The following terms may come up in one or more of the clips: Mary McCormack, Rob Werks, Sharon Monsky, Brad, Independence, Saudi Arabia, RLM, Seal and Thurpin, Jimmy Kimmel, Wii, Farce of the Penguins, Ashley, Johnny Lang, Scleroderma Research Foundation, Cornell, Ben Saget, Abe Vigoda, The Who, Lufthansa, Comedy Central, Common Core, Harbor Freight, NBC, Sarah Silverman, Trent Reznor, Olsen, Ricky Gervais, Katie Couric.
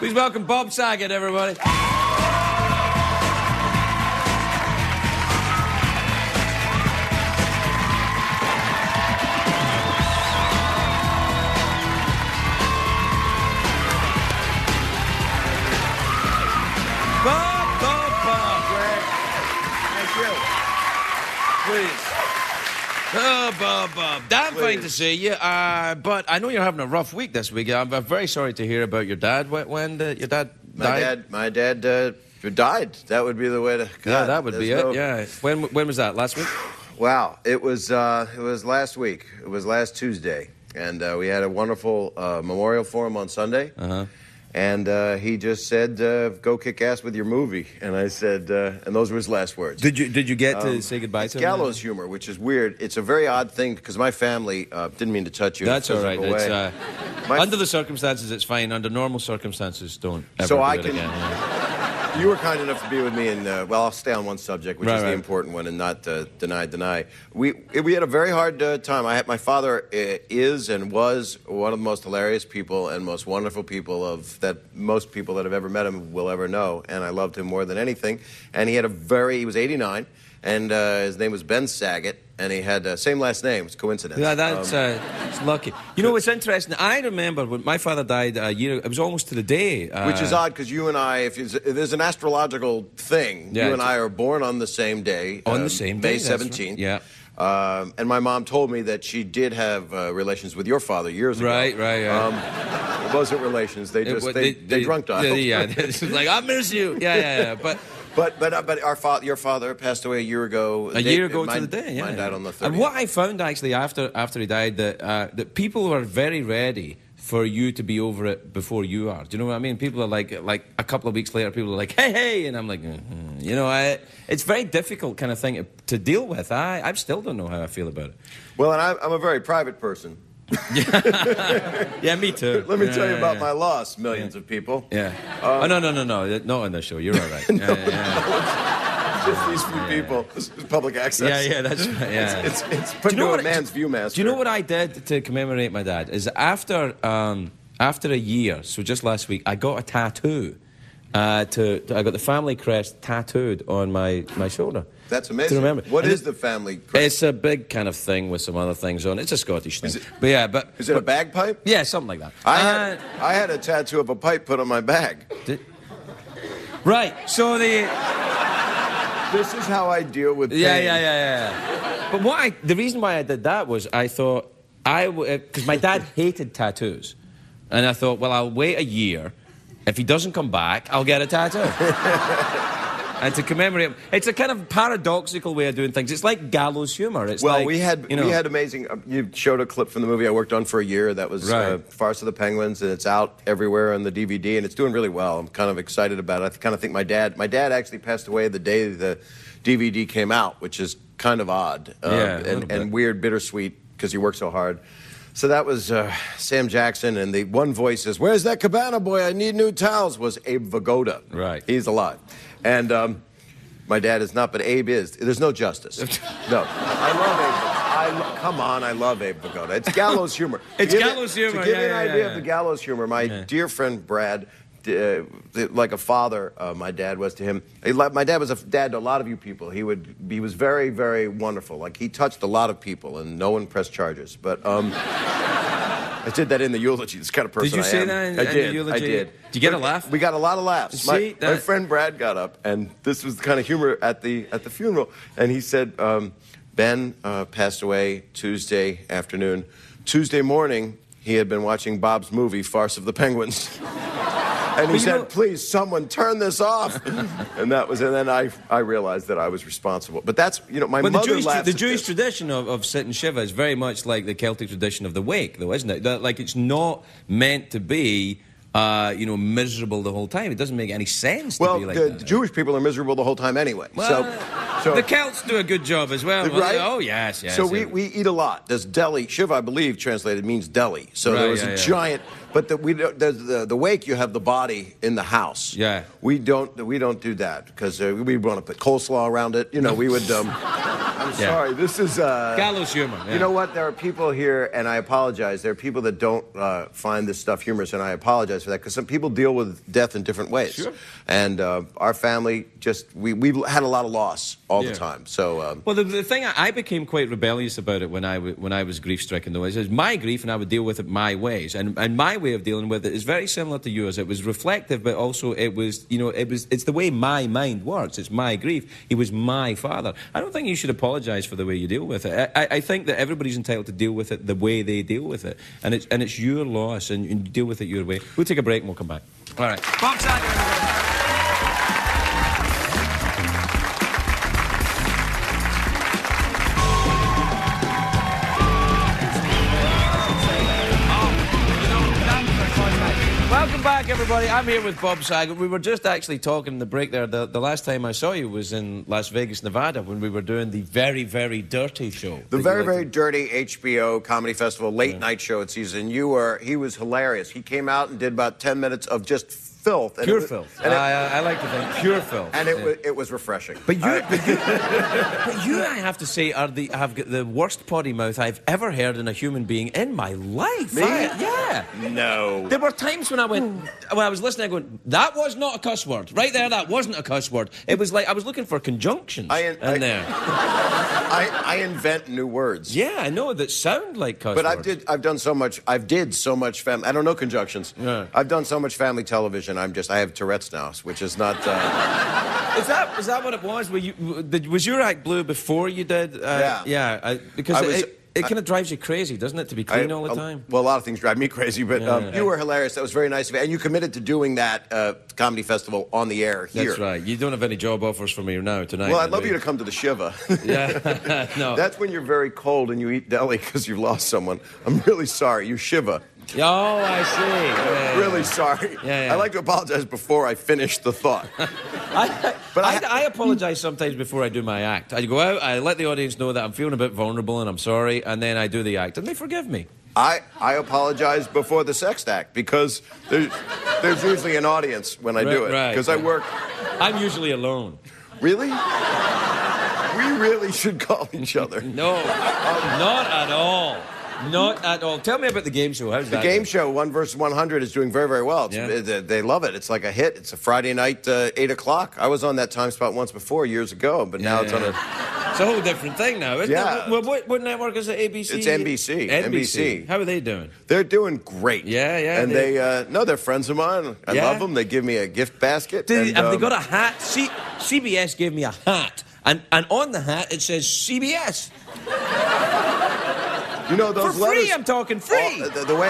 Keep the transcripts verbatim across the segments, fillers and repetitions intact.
Please welcome Bob Saget, everybody. Oh, Bob, Bob, damn fine to see you, uh, but I know you're having a rough week this week. I'm, I'm very sorry to hear about your dad. When, when uh, your dad died? My dad, my dad uh, died. That would be the way to... God, yeah, that would be no... it, yeah. When, when was that, last week? Wow, it was, uh, it was last week. It was last Tuesday, and uh, we had a wonderful uh, memorial for him on Sunday. Uh-huh. And uh, he just said, uh, "Go kick ass with your movie." And I said, uh, and those were his last words. Did you Did you get to um, say goodbye to him? Gallows then? Humor, which is weird. It's a very odd thing because my family uh, didn't mean to touch you. That's all right. It's, uh, under the circumstances, it's fine. Under normal circumstances, don't ever so do I it can, again. Yeah. You were kind enough to be with me, and uh, well, I'll stay on one subject, which right, is right. the important one, and not uh, deny, deny. We we had a very hard uh, time. I had, my father uh, is and was one of the most hilarious people and most wonderful people of. That most people that have ever met him will ever know, and I loved him more than anything. And he had a very, he was eighty-nine, and uh, his name was Ben Saget, and he had the uh, same last name. It's coincidence. Yeah, that's um, uh, it's lucky. You know, it's interesting. I remember when my father died a year, it was almost to the day. Uh, Which is odd, because you and I, if, if there's an astrological thing, yeah, you and I are born on the same day. On um, the same day, May seventeenth. Right. Yeah. Um, and my mom told me that she did have uh, relations with your father years ago. Right, right, right. Um, it wasn't relations. They just, it, they, they, they, they drunk dialed. Yeah, like, I miss you. Yeah, yeah, yeah. But, but, but, uh, but our fa your father passed away a year ago. A they, year ago mine, to the day, yeah. Mine died on the thirtieth. And what I found, actually, after, after he died, that, uh, that people were very ready for you to be over it before you are. Do you know what I mean? People are like, like a couple of weeks later, people are like, hey, hey, and I'm like, mm-hmm. You know, I, it's very difficult kind of thing to, to deal with. I, I still don't know how I feel about it. Well, and I, I'm a very private person. Yeah, me too. Let me yeah, tell you yeah, about yeah. my loss, millions yeah. of people. Yeah. Um, oh, no, no, no, no, not on this show. You're all right. no, yeah, yeah, yeah. Just these few yeah. people. This is public access. Yeah, yeah, that's right. Yeah. It's, it's, it's put you know to a man's view master. Do you know what I did to commemorate my dad? Is after um, after a year, so just last week, I got a tattoo. Uh, to, to I got the family crest tattooed on my my shoulder. That's amazing. To remember. What and is it, the family crest? It's a big kind of thing with some other things on. It's a Scottish thing. It, but yeah, but is it but, a bagpipe? Yeah, something like that. I uh, had I had a tattoo of a pipe put on my bag. Did, right. So the. This is how I deal with pain. Yeah, yeah, yeah, yeah. But what I, the reason why I did that was I thought I would... Because my dad hated tattoos. And I thought, well, I'll wait a year. If he doesn't come back, I'll get a tattoo. And to commemorate, it's a kind of paradoxical way of doing things. It's like gallows humor. It's well, like, we had you know, we had amazing. Uh, you showed a clip from the movie I worked on for a year. That was right. uh, Farce of the Penguins, and it's out everywhere on the D V D, and it's doing really well. I'm kind of excited about it. I kind of think my dad. My dad actually passed away the day the D V D came out, which is kind of odd uh, yeah, and, and weird, bittersweet because he worked so hard. So that was uh, Sam Jackson, and the one voice is, "Where's that cabana boy? I need new towels." Was Abe Vigoda. Right, he's alive. And um, my dad is not, but Abe is. There's no justice. No. I love Abe. I lo come on, I love Abe Vigoda. It's gallows humor. It's give gallows it, humor. To give yeah, you an yeah, idea yeah. of the gallows humor, my yeah. dear friend Brad, uh, like a father, uh, my dad was to him. He, my dad was a dad to a lot of you people. He would. He was very, very wonderful. Like, he touched a lot of people, and no one pressed charges. But um, I did that in the eulogy. This kind of person I am. Did you say that in, I in did, the eulogy? I did. Did you get a laugh? We got a lot of laughs. See, my, my friend Brad got up, and this was the kind of humor at the at the funeral. And he said, um, Ben uh, passed away Tuesday afternoon. Tuesday morning, he had been watching Bob's movie, Farce of the Penguins. And he said, know, please, someone turn this off. And that was, and then I, I realized that I was responsible. But that's, you know, my well, mother the Jewish, laughs The Jewish this. tradition of, of sit and shiva is very much like the Celtic tradition of the wake, though, isn't it? That, like, it's not meant to be... Uh, you know, miserable the whole time. It doesn't make any sense to well, be like the, that. Well, the Jewish people are miserable the whole time anyway. Well, so, so, the Celts do a good job as well. Right? Oh, yes, yes. So yes. We, we eat a lot. There's deli. Shiva, I believe, translated means deli. So right, there was yeah, a yeah. giant... But the, we don't, the, the wake, you have the body in the house. Yeah. We don't, we don't do that because uh, we want to put coleslaw around it. You know, we would... Um, I'm yeah. sorry. This is uh, gallows humor. Yeah. You know what? There are people here, and I apologize. There are people that don't uh, find this stuff humorous, and I apologize for that, because some people deal with death in different ways. Sure. And uh, our family just we we had a lot of loss all yeah. the time. So um, well, the, the thing I, I became quite rebellious about it when I w when I was grief stricken. Though is it was my grief, and I would deal with it my ways, and and my way of dealing with it is very similar to yours. It was reflective, but also it was you know it was it's the way my mind works. It's my grief. He was my father. I don't think you should apologize for the way you deal with it. I, I think that everybody's entitled to deal with it the way they deal with it, and it's and it's your loss, and you deal with it your way. We'll take a break and we'll come back. All right. Bob Saget. Everybody, I'm here with Bob Saget. We were just actually talking in the break there. The, the last time I saw you was in Las Vegas, Nevada, when we were doing the very, very dirty show. The very, very dirty H B O Comedy Festival late yeah. night show at season. You were, he was hilarious. He came out and did about ten minutes of just filth. And pure was, filth. And I, it, I like to think pure filth. And it, yeah. was, it was refreshing. But you, I, but, you but you, I have to say, are the have got the worst potty mouth I've ever heard in a human being in my life. Me? I, yeah. No. There were times when I went, when I was listening, I going, that was not a cuss word. Right there, that wasn't a cuss word. It was like I was looking for conjunctions I in, in I, there. I, I invent new words. Yeah, I know that sound like cuss but words. But I've did I've done so much. I've did so much family. I don't know conjunctions. Yeah. I've done so much family television. And I'm just, I have Tourette's now, which is not... Uh... is, that, is that what it was? Were you, was your act blue before you did? Uh, yeah. Yeah, I, because I was, it, it kind of drives you crazy, doesn't it, to be clean I, all the time? I, well, a lot of things drive me crazy, but yeah, um, yeah. you were hilarious. That was very nice of you. And you committed to doing that uh, comedy festival on the air here. That's right. You don't have any job offers for me now, tonight. Well, I'd love you to come to the Shiva. yeah, no. That's when you're very cold and you eat deli because you've lost someone. I'm really sorry. You Shiva. Oh, I see. Yeah, really yeah. sorry. Yeah, yeah. I like to apologize before I finish the thought. I, but I, I, I apologize sometimes before I do my act. I go out, I let the audience know that I'm feeling a bit vulnerable and I'm sorry, and then I do the act, and they forgive me. I, I apologize before the sex act because there's, there's usually an audience when I right, do it. Because right, right. I work... I'm usually alone. Really? We really should call each other. No, um, not at all. Not at all. Tell me about the game show. How's that? The game show, one versus one hundred, is doing very, very well. It's, yeah. they, they love it. It's like a hit. It's a Friday night, uh, eight o'clock. I was on that time spot once before, years ago, but now yeah. it's on a... It's a whole different thing now, isn't yeah. it? What, what, what network is it, A B C? It's N B C. N B C. N B C. How are they doing? They're doing great. Yeah, yeah. And they... they uh, no, they're friends of mine. I yeah. love them. They give me a gift basket. Did, and, have um, they got a hat? C CBS gave me a hat. And, and on the hat, it says C B S. You know, those For free, letters, I'm talking free. All, the, the way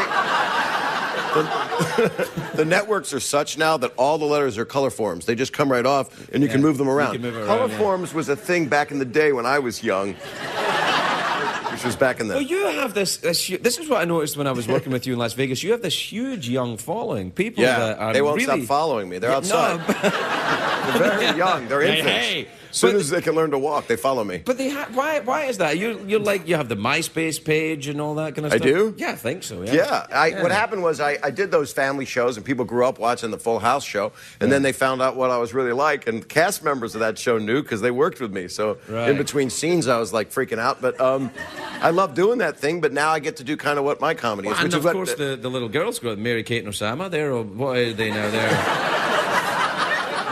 the, the networks are such now that all the letters are color forms. They just come right off, and you yeah, can move them around. Move color around, yeah. forms was a thing back in the day when I was young. Which was back in the... Well, you have this, this... This is what I noticed when I was working with you in Las Vegas. You have this huge young following. People yeah, that are they won't really... stop following me. They're outside. No, but... They're very yeah. young. They're infants. Hey, hey. As soon but, as they can learn to walk, they follow me. But they ha why? Why is that? You you like you have the MySpace page and all that kind of stuff. I do. Yeah, I think so. Yeah. Yeah. I, yeah. What happened was I, I did those family shows, and people grew up watching the Full House show, and yeah. then they found out what I was really like, and cast members of that show knew because they worked with me. So right. in between scenes, I was like freaking out. But um, I love doing that thing. But now I get to do kind of what my comedy well, is. Which and is of course, what, the, the little girls grow up, Mary Kate and Osama. They're what are they now? They're.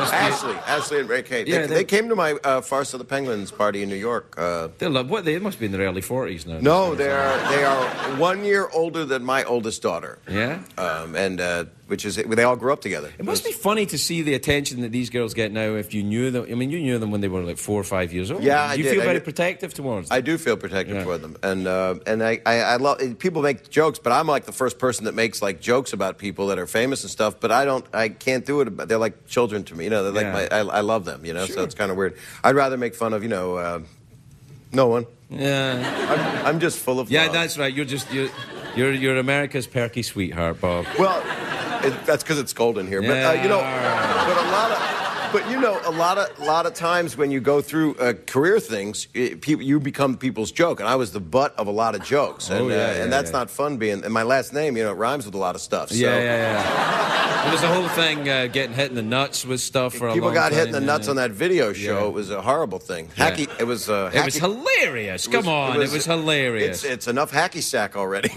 Ashley, Ashley and Ray Kay. They, yeah, they came to my uh, Farce of the Penguins party in New York. Uh, they love what? They must be in their early forties now. No, they are. They are one year older than my oldest daughter. Yeah. Um, and uh, which is they all grew up together. It must be funny to see the attention that these girls get now. If you knew them, I mean, you knew them when they were like four or five years old. Yeah, I did. You feel very protective towards them. I do feel protective yeah. toward them, and uh, and I, I I love people make jokes, but I'm like the first person that makes like jokes about people that are famous and stuff. But I don't, I can't do it. They're like children to me. You know, they're yeah. like my, I, I love them, you know, sure. so it's kind of weird. I'd rather make fun of, you know, uh, no one. Yeah. I'm, I'm just full of yeah, love. That's right. You're just, you're, you're, you're America's perky sweetheart, Bob. Well, it, that's because it's cold in here. Yeah. But, uh, you know, right. but a lot of... But, you know, a lot of a lot of times when you go through uh, career things, it, pe you become people's joke. And I was the butt of a lot of jokes. And, oh, yeah, uh, yeah, and that's yeah. not fun being... And my last name, you know, it rhymes with a lot of stuff. So. Yeah, yeah, yeah. There was the whole thing uh, getting hit in the nuts with stuff for a People long got time, hit in the yeah, nuts yeah. on that video show. Yeah. It was a horrible thing. Yeah. Hacky... It was... Uh, hacky, it was hilarious. Come it was, on. It was, it was hilarious. It's, it's enough hacky sack already.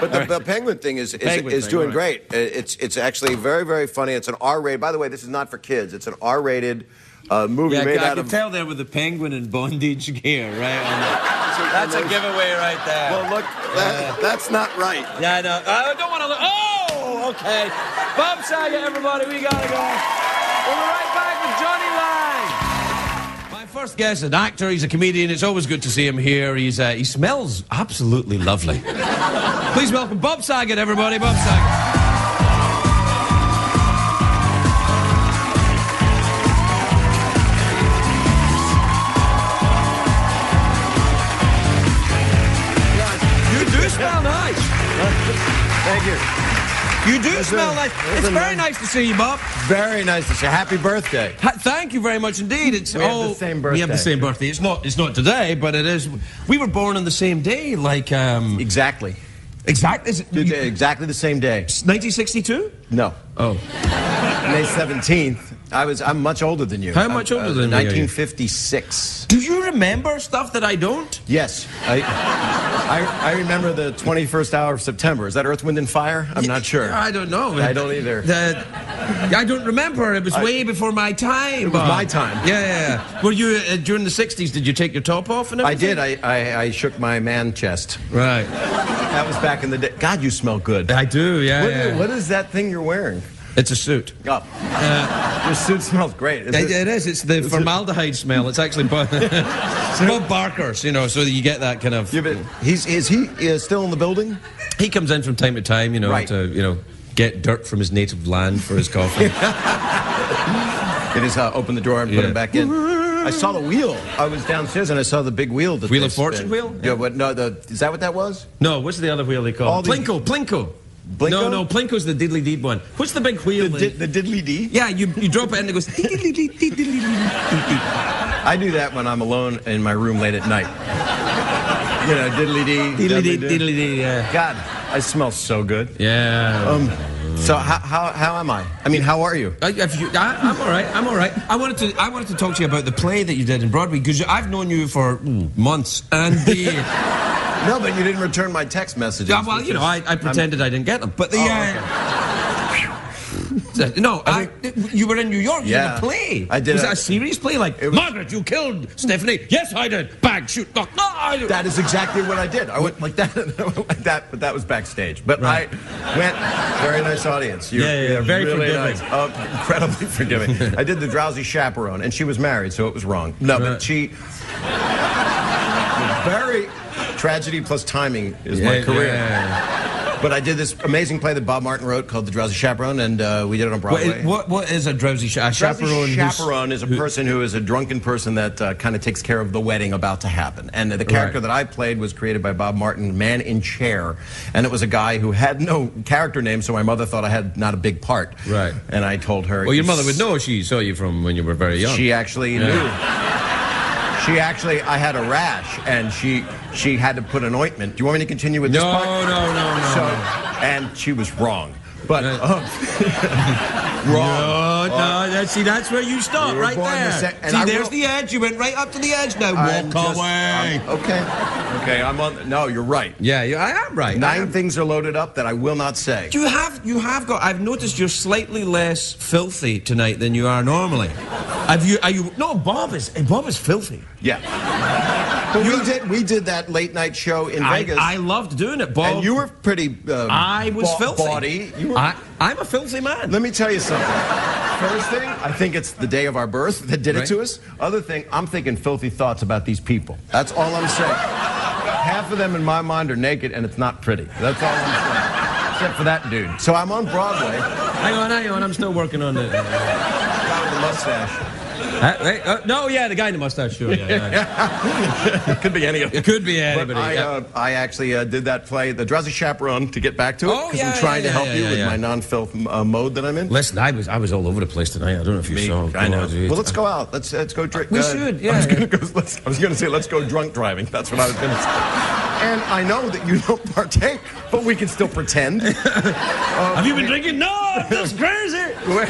But the, right. the penguin thing is, is, penguin is thing, doing right. great. It's, it's actually very, very funny. It's an R rated... By the way, this is not for kids. It's an R rated uh, movie yeah, made I out of... I could tell there with the penguin in bondage gear, right? The, so that's a giveaway right there. Well, look, that, uh, that's not right. Yeah, I know. I don't want to look... Oh, okay. Bob Saget, everybody. We got to go. We'll be right back with Johnny Lang. My first guest, an actor. He's a comedian. It's always good to see him here. He's uh, He smells absolutely lovely. Please welcome Bob Saget, everybody. Bob Saget. Thank you. You do that's smell a, nice. It's very nice. nice to see you, Bob. Very nice to see you. Happy birthday. Ha thank you very much indeed. It's, we have oh, the same birthday. We have the same birthday. It's not, it's not today, but it is. We were born on the same day, like... Um, exactly. Exactly, is it, you, exactly the same day. nineteen sixty-two? No. Oh. May seventeenth. I was, I'm much older than you. How I'm, much older uh, than me? nineteen fifty-six. Do you remember stuff that I don't? Yes. I, I, I remember the twenty-first hour of September. Is that Earth, Wind, and Fire? I'm yeah, not sure. I don't know. I don't either. The, I don't remember. It was I, way before my time. It was Bob. my time. Yeah, yeah, yeah. Were you, uh, during the sixties, did you take your top off and everything? I did. I, I, I shook my man chest. Right. That was back in the day. God, you smell good. I do, yeah, What, yeah. what is that thing you're wearing? It's a suit. Oh. Uh, Your suit smells great. Is it, it is. It's the is formaldehyde it? smell. It's actually it's Bob Barker's, you know, so you get that kind of... Yeah, but he's, is he uh, still in the building? He comes in from time to time, you know, right. to, you know, get dirt from his native land for his coffee. It is uh, open the door and yeah. put him back in. I saw the wheel. I was downstairs and I saw the big wheel. That wheel of Fortune spin. wheel? Yeah, yeah, but no, the, is that what that was? No, what's the other wheel they call? Plinko, Plinko. Blinko? No, no, Plinko's the diddly deed one. What's the big wheel? The, di the diddly dee? Yeah, you, you drop it and it goes. I do that when I'm alone in my room late at night. You know, diddly dee. Diddly dee, diddly dee, yeah. God, I smell so good. Yeah. Um, so how, how, how am I? I mean, how are you? I, if you I, I'm all right, I'm all right. I wanted, to, I wanted to talk to you about the play that you did in Broadway, because I've known you for mm, months, and the... No, but you didn't return my text messages. Yeah, well, you know, I, I pretended I'm... I didn't get them. But the... Oh, uh, okay. No, I, you were in New York. Yeah. You did a play. I did. Was a, that a serious play? Like, was... Margaret, you killed Stephanie. Yes, I did. Bang, shoot, knock. No, I did. That is exactly what I did. I went like that, like that, but that was backstage. But right. I went... Very nice audience. You're, yeah, yeah, you're very really forgiving. Nice. Oh, incredibly forgiving. I did the Drowsy Chaperone, and she was married, so it was wrong. No, right. but she... Very... Tragedy plus timing is yeah, my career. Yeah. But I did this amazing play that Bob Martin wrote called The Drowsy Chaperone, and uh, we did it on Broadway. What is, what, what is a drowsy cha a chaperone? A chaperone is a person who is a drunken person that uh, kind of takes care of the wedding about to happen. And the character right. that I played was created by Bob Martin, Man in Chair. And it was a guy who had no character name, so my mother thought I had not a big part. Right. And I told her... Well, your mother would know. She saw you from when you were very young. She actually yeah. knew. She actually, I had a rash, and she she had to put an ointment. Do you want me to continue with this no, part? No, no, no, no. So, and she was wrong. But, uh, wrong. No, no, that, see, that's where you stop, right there. The see, I there's the edge. You went right up to the edge now. I'm Walk just, away. I'm, okay. Okay, I'm on, no, you're right. Yeah, you, I am right. Nine am. things are loaded up that I will not say. You have, you have got, I've noticed you're slightly less filthy tonight than you are normally. Have you, are you, no, Bob is, Bob is filthy. Yeah. But we did, we did that late night show in I, Vegas. I loved doing it, Bob. And you were pretty um, I was ba filthy. Bawdy. You were... I, I'm a filthy man. Let me tell you something. First thing, I think it's the day of our birth that did right. it to us. Other thing, I'm thinking filthy thoughts about these people. That's all I'm saying. Half of them in my mind are naked, and it's not pretty. That's all I'm saying. Except for that dude. So I'm on Broadway. Hang on, hang on. I'm still working on the... Got the mustache. Uh, wait, uh, no, yeah, the guy in the mustache, sure. Yeah, yeah. It could be any of them. It could be anybody. But I, yeah. uh, I actually uh, did that play, The Drowsy Chaperone, to get back to it, because oh, yeah, I'm trying yeah, to help yeah, you yeah, with yeah. my non-filth uh, mode that I'm in. Listen, I was I was all over the place tonight. I don't know if you Me, saw. I know. Well, let's go out. Let's let's go drink. Uh, we should. Yeah. I was going yeah. to say let's go drunk driving. That's what I was going to say. And I know that you don't partake, but we can still pretend. uh, Have you been drinking? No, that's crazy. We're,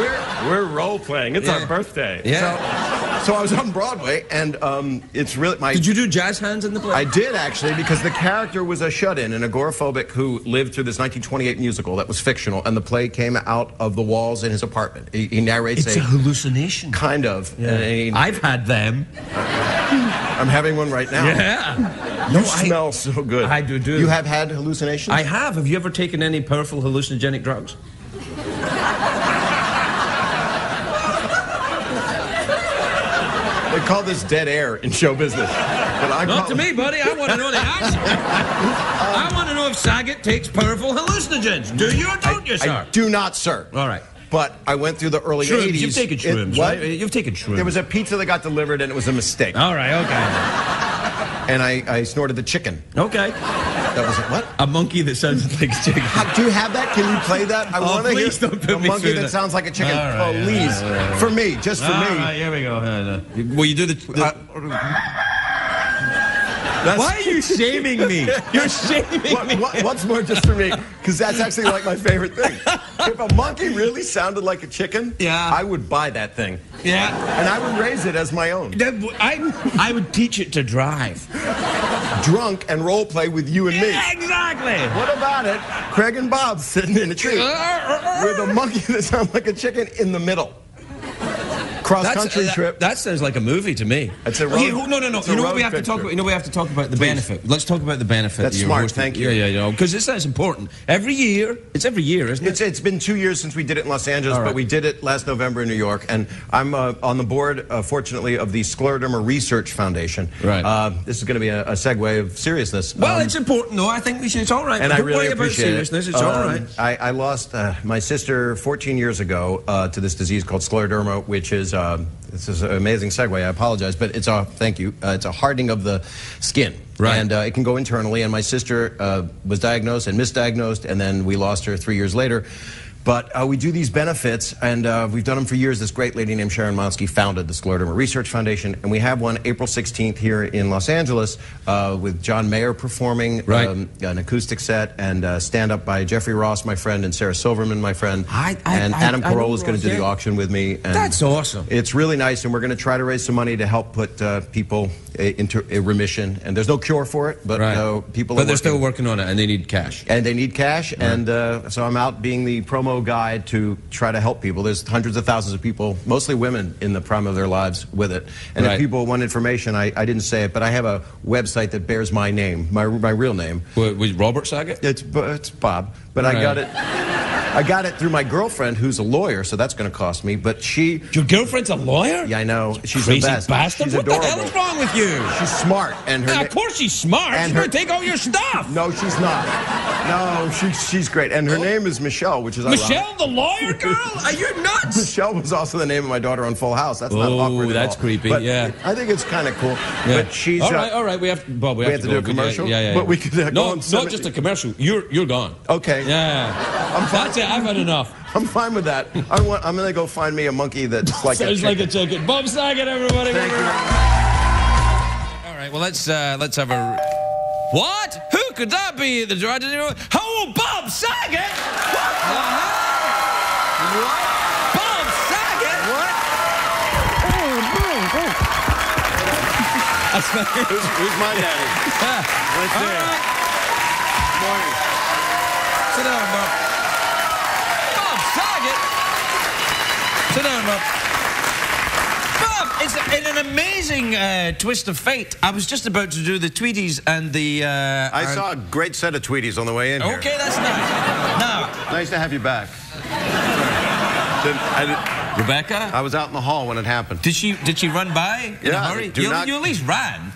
we're, we're role-playing. It's yeah. our birthday. Yeah. So, so I was on Broadway, and um, it's really my... Did you do jazz hands in the play? I did, actually, because the character was a shut-in, an agoraphobic who lived through this nineteen twenty-eight musical that was fictional, and the play came out of the walls in his apartment. He, he narrates it's a... It's a hallucination. Kind of. Yeah. He, I've had them. I'm having one right now. Yeah. No, you I, smell so good. I do, do. You have had hallucinations? I have. Have you ever taken any powerful hallucinogenic drugs? They call this dead air in show business. But I Not to me, buddy. I want to know the answer. um, I want to know if Saget takes powerful hallucinogens. Do you or don't I, you, sir? I do not, sir. All right. But I went through the early shrooms. eighties. You've taken shrooms, it, what? Right? You've taken shrooms. There was a pizza that got delivered, and it was a mistake. All right, okay. And I, I snorted the chicken. Okay. That was a, what? A monkey that sounds like a chicken. How, do you have that? Can you play that? I oh, want to hear don't put a me monkey that, that sounds like a chicken. Right, please. All right, all right. For me, just for all me. All right, here we go. Uh, Will you do the... the uh, That's Why are you shaming me? You're shaming what, me. What, what's more just for me? Because that's actually like my favorite thing. If a monkey really sounded like a chicken, yeah. I would buy that thing. Yeah. And I would raise it as my own. I, I would teach it to drive. Drunk and role play with you and me. Yeah, exactly. What about it? Craig and Bob sitting in a tree with a monkey that sounds like a chicken in the middle. Cross-country uh, that, trip. That sounds like a movie to me. It's a road, okay, no, no, no. You know what we have picture. to talk about? You know we have to talk about the Please. benefit. Let's talk about the benefit. That's that smart. Hosting. Thank you. Yeah, yeah, yeah. Because this is important. Every year, it's every year, isn't it? It's, it's been two years since we did it in Los Angeles, right. but we did it last November in New York. And I'm uh, on the board, uh, fortunately, of the Scleroderma Research Foundation. Right. Uh, this is going to be a, a segue of seriousness. Well, um, it's important, though. I think we should. It's all right. And I really appreciate about seriousness. It. It's um, all right. I, I lost uh, my sister fourteen years ago uh, to this disease called scleroderma, which is. Um, this is an amazing segue. I apologize, but it's a thank you. Uh, it's a hardening of the skin, right? And uh, it can go internally. And my sister uh, was diagnosed and misdiagnosed, and then we lost her three years later. But uh, we do these benefits, and uh, we've done them for years. This great lady named Sharon Monsky founded the Scleroderma Research Foundation, and we have one April sixteenth here in Los Angeles uh, with John Mayer performing right. um, an acoustic set and uh, stand-up by Jeffrey Ross, my friend, and Sarah Silverman, my friend, I, I, and I, Adam I, Carolla is going to do yeah. the auction with me. And that's awesome. It's really nice, and we're going to try to raise some money to help put uh, people into a remission. And there's no cure for it, but right. uh, people But are they're working. still working on it, and they need cash. And they need cash, right. and uh, so I'm out being the promo guide to try to help people. There's hundreds of thousands of people, mostly women, in the prime of their lives with it. And right. if people want information, I, I didn't say it, but I have a website that bears my name, my my real name. Wait, was Robert Saget? It's it's Bob, but right. I got it. I got it through my girlfriend, who's a lawyer, so that's going to cost me. But she. Your girlfriend's a lawyer? Yeah, I know. She's crazy the best. Bastard. She's what adorable. What the hell is wrong with you? She's smart, and her. Yeah, of course she's smart. And she's her... going to take all your stuff. No, she's not. No, she, she's great, and her oh. name is Michelle, which is. Michelle, the lawyer girl? Are you nuts? Michelle was also the name of my daughter on Full House. That's not oh, awkward at that's all. creepy, but yeah. I think it's kind of cool. Yeah. But she's... All right, uh, all right, we have to... Bob, we, we have, have to, to do a commercial? Yeah, yeah, yeah. But we could, uh, no, not seven... just a commercial. You're, you're gone. Okay. Yeah. I'm fine. That's it. I've had enough. I'm fine with that. I want, I'm going to go find me a monkey that's like Sounds a chicken. like a chicken. Bob Saget, everybody. Thank you. All right, well, let's, uh, let's have a... What? Who could that be? The director? Oh, Bob Saget! What? The hell? What? Bob Saget! What? Oh, no, no. That's my... who's, who's my daddy? Yeah. Right there. Right. Good morning. Sit down, Bob. Bob Saget! Sit down, Bob. It's an amazing uh, twist of fate. I was just about to do the Tweeties and the... Uh, I and saw a great set of Tweeties on the way in okay, here. Okay, that's nice. Now... Nice to have you back. I did, Rebecca? I was out in the hall when it happened. Did she, did she run by in yeah, a hurry? You, not... you at least ran.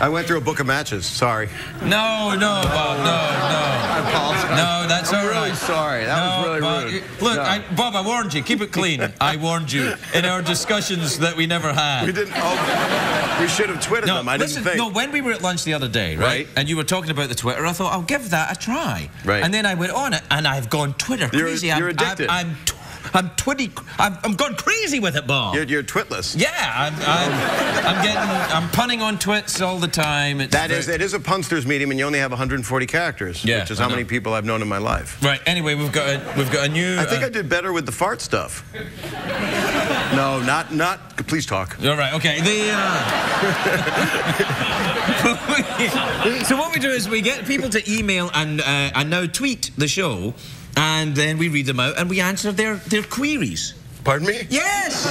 I went through a book of matches. Sorry. No, no, Bob. No, no. I apologize. No, that's I'm all right. I'm really sorry. That no, was really Bob, rude. You, look, no. I, Bob, I warned you. Keep it clean. I warned you in our discussions that we never had. We didn't. Oh, we should have twittered no, them. I listen, didn't think. No, when we were at lunch the other day, right, right? And you were talking about the Twitter, I thought I'll give that a try. Right. And then I went on it, and I've gone Twitter you're, crazy. You're I'm, addicted. I'm, I'm I'm twitty. I'm, I'm gone crazy with it, Bob. You're, you're twitless. Yeah, I'm, I'm, I'm getting. I'm punning on twits all the time. It's that is, it is a punster's medium, and you only have one hundred forty characters, yeah, which is I how know. many people I've known in my life. Right. Anyway, we've got a, we've got a new. I think uh, I did better with the fart stuff. No, not not. Please talk. All right. Okay. The. Uh... So what we do is we get people to email and uh, and now tweet the show. And then we read them out and we answer their, their queries. Pardon me? Yes!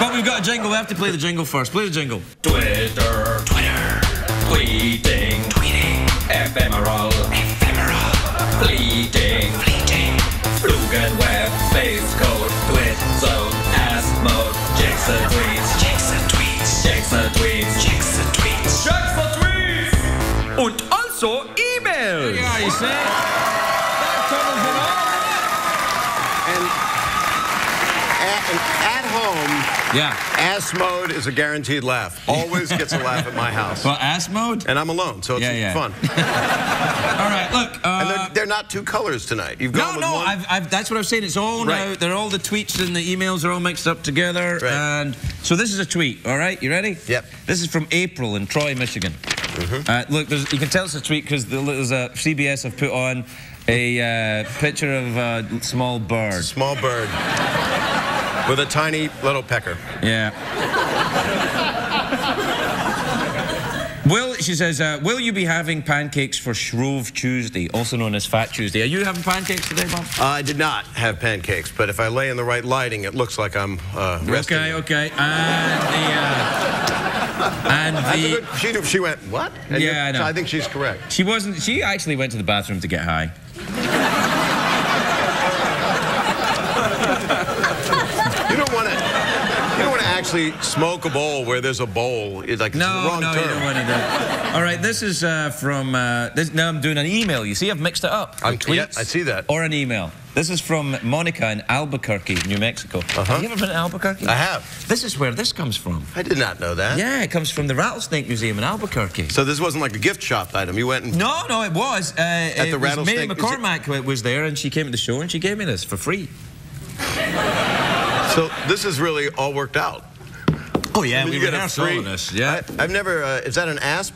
But we've got a jingle. We have to play the jingle first. Play the jingle. Twitter. Twitter. Tweeting. Tweeting. Ephemeral. Ephemeral. Fleeting. Fleeting. Flug and web. Face code. Twit. Zone. Ask mode. Jackson tweets. Jackson tweets. Jackson tweets. Jackson tweets. Jackson tweets. Und also emails. Yeah, you see? And at home, yeah, ass mode is a guaranteed laugh. Always gets a laugh at my house. Well, ass mode? And I'm alone, so it's yeah, yeah. fun. All right, look. Uh, and they're, they're not two colors tonight. You've gone no, with no, one. I've, I've, that's what I was saying. It's all right. now. They're all the tweets and the emails are all mixed up together. Right. And so this is a tweet, all right? You ready? Yep. This is from April in Troy, Michigan. Mm-hmm. uh, look, there's, you can tell it's a tweet because there's a C B S have put on a uh, picture of a small bird. Small bird. With a tiny little pecker. Yeah. Will, she says, uh, will you be having pancakes for Shrove Tuesday, also known as Fat Tuesday? Are you having pancakes today, Bob? Uh, I did not have pancakes, but if I lay in the right lighting, it looks like I'm uh, resting. Okay, okay. And the... Uh, and the... Good, she, she went, what? And yeah, I know. I think she's correct. She wasn't... She actually went to the bathroom to get high. Actually, smoke a bowl where there's a bowl. It's like no, it's the wrong no, term. You don't want to do it. All right, this is uh, from. Uh, this, now I'm doing an email. You see, I've mixed it up. I'm tweets. Yeah, I see that. Or an email. This is from Monica in Albuquerque, New Mexico. Uh-huh. Have you ever been to Albuquerque? I have. This is where this comes from. I did not know that. Yeah, it comes from the Rattlesnake Museum in Albuquerque. So this wasn't like a gift shop item. You went and... No, no, it was. Uh, At it the was Rattlesnake Mary McCormack it... was there, and she came to the show, and she gave me this for free. So this is really all worked out. Oh yeah, I mean, we get a free. This. Yeah, I, I've never. Uh, is that an asp?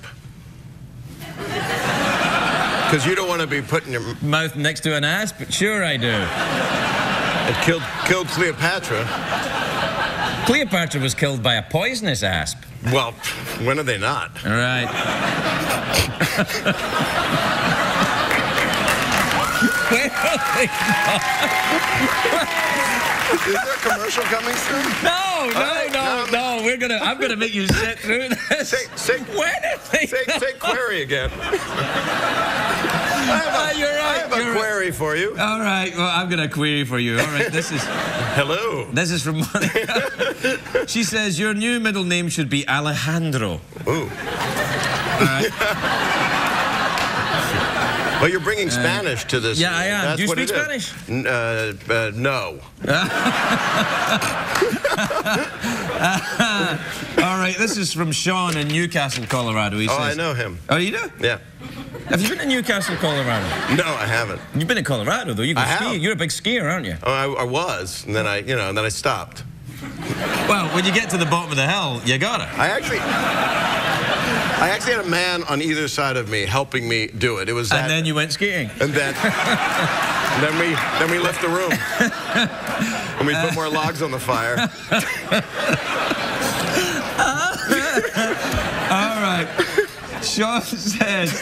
Because you don't want to be putting your mouth next to an asp. But sure, I do. It killed killed Cleopatra. Cleopatra was killed by a poisonous asp. Well, when are they not? All right. Where are they not? Is there a commercial coming soon? No, no, right, no, no, no. We're gonna. I'm gonna make you sit through this. Say, say, Where are they say, say query again. I have a, uh, you're right, I have a you're query right. for you. All right. Well, I'm gonna query for you. All right. This is. Hello. This is from Monica. She says your new middle name should be Alejandro. Ooh. All right. Well, you're bringing Spanish uh, to this. Yeah, I am. That's Do you speak Spanish? N uh, uh, no. All right, this is from Sean in Newcastle, Colorado. He oh, says, I know him. Oh, you do? Yeah. Have you been to Newcastle, Colorado? No, I haven't. You've been in Colorado, though. You can I ski. Have. You're a big skier, aren't you? Oh, I, I was, and then I, you know, and then I stopped. Well, when you get to the bottom of the hill, you gotta. I actually... I actually had a man on either side of me helping me do it. It was that, and then you went skiing. And then, and then we then we left the room. And we put more logs on the fire. All right. Sean says,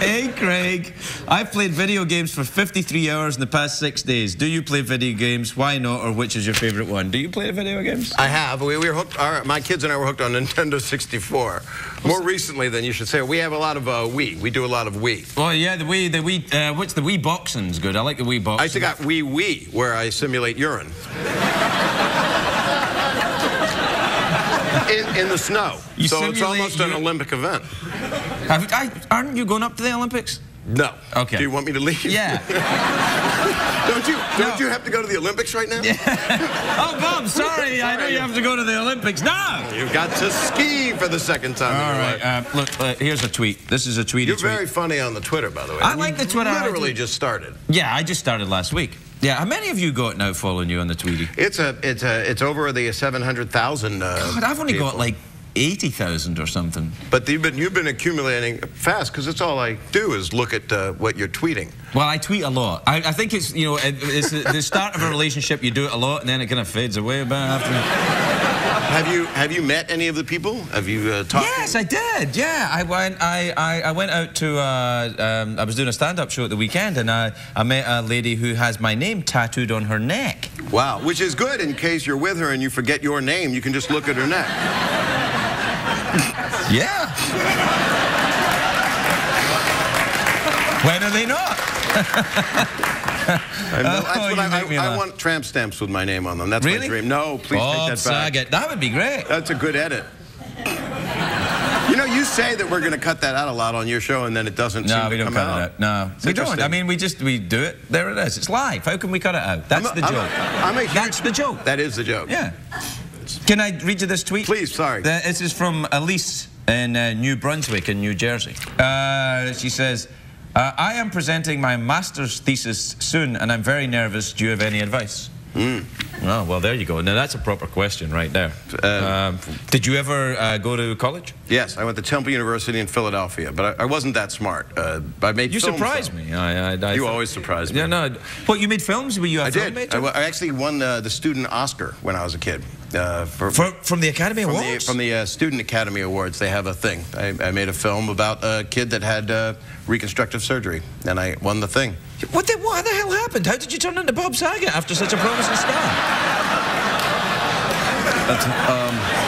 hey, Craig, I've played video games for fifty-three hours in the past six days. Do you play video games? Why not? Or which is your favorite one? Do you play video games? I have. We, we were hooked. Our, my kids and I were hooked on Nintendo sixty-four. More recently than you should say. We have a lot of uh, Wii. We do a lot of Wii. Oh, yeah, the Wii. The Wii uh, what's the Wii boxing's good. I like the Wii boxing. I still got Wii Wii, where I simulate urine. in, in the snow. You so it's almost an Olympic event. Have, I, aren't you going up to the Olympics? No. Okay. Do you want me to leave? Yeah. don't you Don't no. you have to go to the Olympics right now? Yeah. Oh, Bob, sorry. sorry. I know you have to go to the Olympics. No! You've got to ski for the second time All in your right. life. Uh, look, uh, here's a tweet. This is a tweet. You're tweet. very funny on the Twitter, by the way. I you like the Twitter. Literally just started. Yeah, I just started last week. Yeah, how many of you got now following you on the Tweety? It's a, it's a, it's over the seven hundred thousand. Uh, God, I've only people. got like eighty thousand or something. But you've been, you've been accumulating fast because it's all I do is look at uh, what you're tweeting. Well, I tweet a lot. I, I think it's, you know, it, it's the start of a relationship. You do it a lot, and then it kind of fades away about after. Have you have you met any of the people? Have you uh, talked? Yes, I did. Yeah, I went. I I, I went out to. Uh, um, I was doing a stand-up show at the weekend, and I I met a lady who has my name tattooed on her neck. Wow, which is good in case you're with her and you forget your name. You can just look at her neck. Yeah. When are they not? I, know, that's oh, what I, I, I want tramp stamps with my name on them. That's really? my dream. No, please Bob take that back. Saget. That would be great. That's a good edit. You know, you say that we're going to cut that out a lot on your show, and then it doesn't no, seem to don't come cut out. It out. No, it's we don't. I mean, we just we do it. There it is. It's live. How can we cut it out? That's I'm a, the I'm joke. A, I'm a huge, that's the joke. That is the joke. Yeah. Can I read you this tweet? Please, sorry. The, this is from Elise in uh, New Brunswick in New Jersey. Uh, she says... Uh, I am presenting my master's thesis soon, and I'm very nervous. Do you have any advice? Mm. Oh, well, there you go. Now, that's a proper question right there. Uh, um, did you ever uh, go to college? Yes, I went to Temple University in Philadelphia, but I, I wasn't that smart. Uh, I made you films. You surprised though. me. I, I, I you always surprised me. Yeah, no. What, you made films? Were you a I film did. Major? I, I actually won uh, the student Oscar when I was a kid. Uh, for, for, from the Academy from Awards? The, from the uh, Student Academy Awards, they have a thing. I, I made a film about a kid that had uh, reconstructive surgery, and I won the thing. What the, what the hell happened? How did you turn into Bob Saget after such a promising start? um,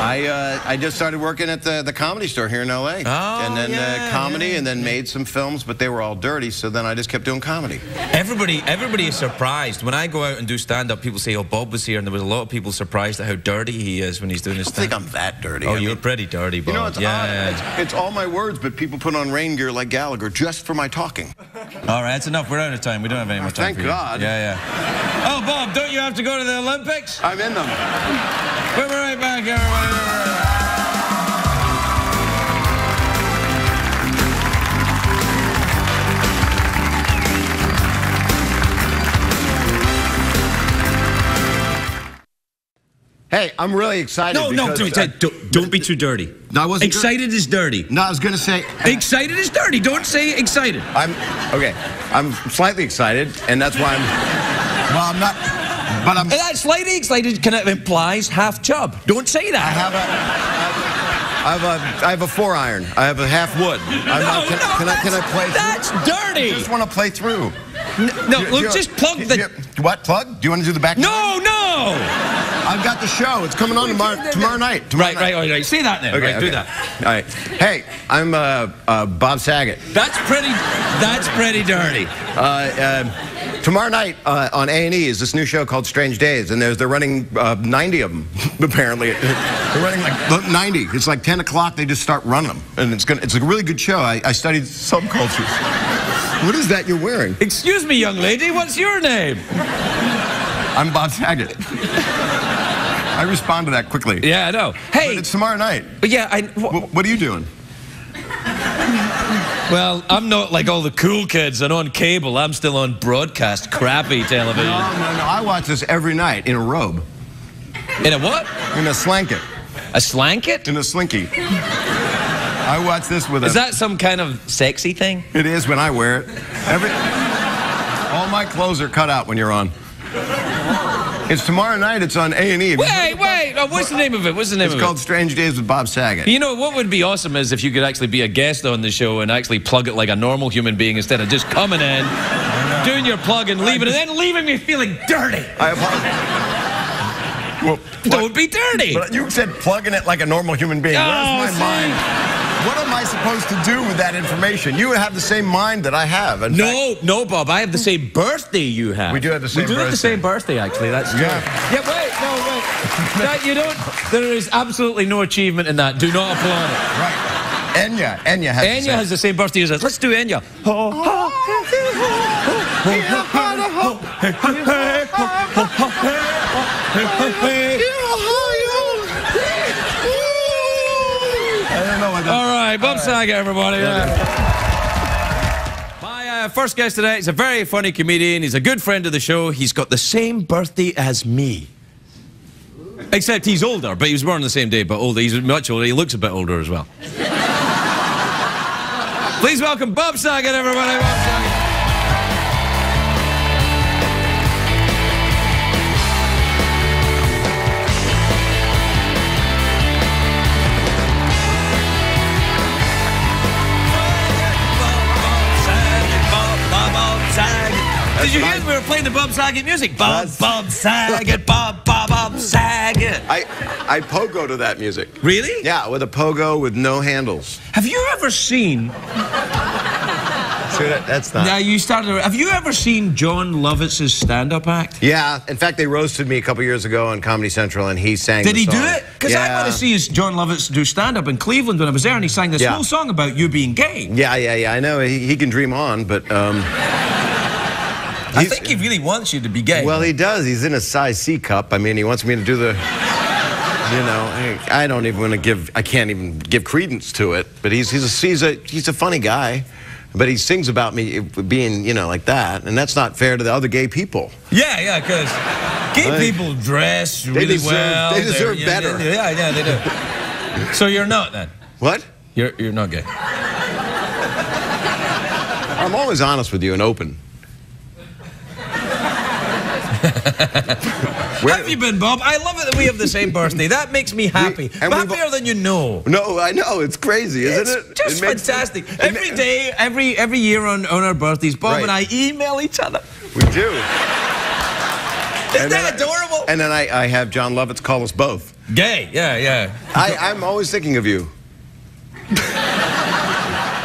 I, uh, I just started working at the, the Comedy Store here in L A Oh, and then yeah, uh, comedy, yeah. and then made some films, but they were all dirty, so then I just kept doing comedy. Everybody, everybody is surprised. When I go out and do stand-up, people say, oh, Bob was here, and there was a lot of people surprised at how dirty he is when he's doing his stand-up. I don't think I'm that dirty. Oh, I you're mean, pretty dirty, Bob. You know, it's yeah, odd. Yeah. It's, it's all my words, but people put on rain gear like Gallagher just for my talking. All right, that's enough. We're out of time. We don't have any more time Thank for you. God. Yeah, yeah. Oh, Bob, don't you have to go to the Olympics? I'm in them. We'll be right back, everybody. Hey, I'm really excited. No, no, don't, I, don't, don't be too dirty. No, I wasn't. Excited is dirty. No, I was going to say. Excited is dirty. Don't say excited. I'm, okay, I'm slightly excited, and that's why I'm, well, I'm not. But I'm that slightly excited kind of implies half chub. Don't say that. I have a, I have a, I have a four iron. I have a half wood. I'm no, not, can, no, can I, can I play through? That's dirty. I just want to play through. No, no, look, just plug the. You, what plug? Do you want to do the back? No, line? no. I've got the show. It's coming on tomorrow, tomorrow night. Tomorrow right, night. right, right, right. Say that then. Okay, right, okay. do that. All right. Hey, I'm uh, uh, Bob Saget. That's pretty. That's pretty dirty. Uh. uh Tomorrow night uh, on A and E is this new show called Strange Days, and there's, they're running uh, ninety of them, apparently. They're running like ninety. It's like ten o'clock, they just start running them. And it's, gonna, it's a really good show. I, I studied subcultures. What is that you're wearing? Excuse me, young lady, what's your name? I'm Bob Saget. I respond to that quickly. Yeah, I know. Hey. But it's tomorrow night. But yeah, I... Wh what are you doing? Well, I'm not like all the cool kids and on cable. I'm still on broadcast crappy television. No, no, no. I watch this every night in a robe. In a what? In a slanket. A slanket? In a slinky. I watch this with a... Is that some kind of sexy thing? It is when I wear it. Every... All my clothes are cut out when you're on. It's tomorrow night. It's on A and E. Wait, wait. Oh, what's the name of it? What's the name of it? It's called Strange Days with Bob Saget. You know, what would be awesome is if you could actually be a guest on the show and actually plug it like a normal human being instead of just coming in, doing your plug and leaving, and then leaving me feeling dirty. I apologize. Well, plug, don't be dirty. But you said plugging it like a normal human being. Oh, where's my see? mind? What am I supposed to do with that information? You have the same mind that I have. In no, fact, no, Bob. I have the same birthday you have. We do have the same birthday. We do birthday. have the same birthday, actually. That's yeah. true. Yeah, wait, no, wait. That you don't. There is absolutely no achievement in that. Do not applaud it. Right. Enya. Enya has. Enya the has the same birthday as us. Let's do Enya. Ho, ho, I don't know. I don't. All right, Bob Saget, everybody. Yeah. My uh, first guest today is a very funny comedian. He's a good friend of the show. He's got the same birthday as me. Except he's older, but he was born on the same day, but older. He's much older. He looks a bit older as well. Please welcome Bob Saget, everybody. Bob Saget. Did you hear we were playing the Bob Saget music? Bob, That's... Bob Saget, Bob, Bob, Bob Saget. I, I pogo to that music. Really? Yeah, with a pogo with no handles. Have you ever seen... See, that, that's not... Now, you started... Have you ever seen John Lovitz's stand-up act? Yeah. In fact, they roasted me a couple years ago on Comedy Central, and he sang Did he song. do it? Because yeah. I want to see his John Lovitz do stand-up in Cleveland when I was there, and he sang this yeah. whole song about you being gay. Yeah, yeah, yeah. I know. He, he can dream on, but... Um... I He's, think he really wants you to be gay. Well, he does. He's in a size C cup. I mean, he wants me to do the, you know, I don't even want to give, I can't even give credence to it. But he's, he's, a, he's, a, he's a funny guy. But he sings about me being, you know, like that. And that's not fair to the other gay people. Yeah, yeah, because gay like, people dress really they deserve, well. They deserve better. Yeah, yeah, yeah, they do. So you're not, then? What? You're, you're not gay. I'm always honest with you and open. Where have you been, Bob? I love it that we have the same birthday. That makes me happy. We, Happier than you know. No, I know. It's crazy, isn't it's it? It's just it fantastic. It, every day, every every year on, on our birthdays, Bob right. and I email each other. We do. Isn't that adorable? I, and then I, I have John Lovitz call us both. Gay, yeah, yeah. I, I'm always thinking of you.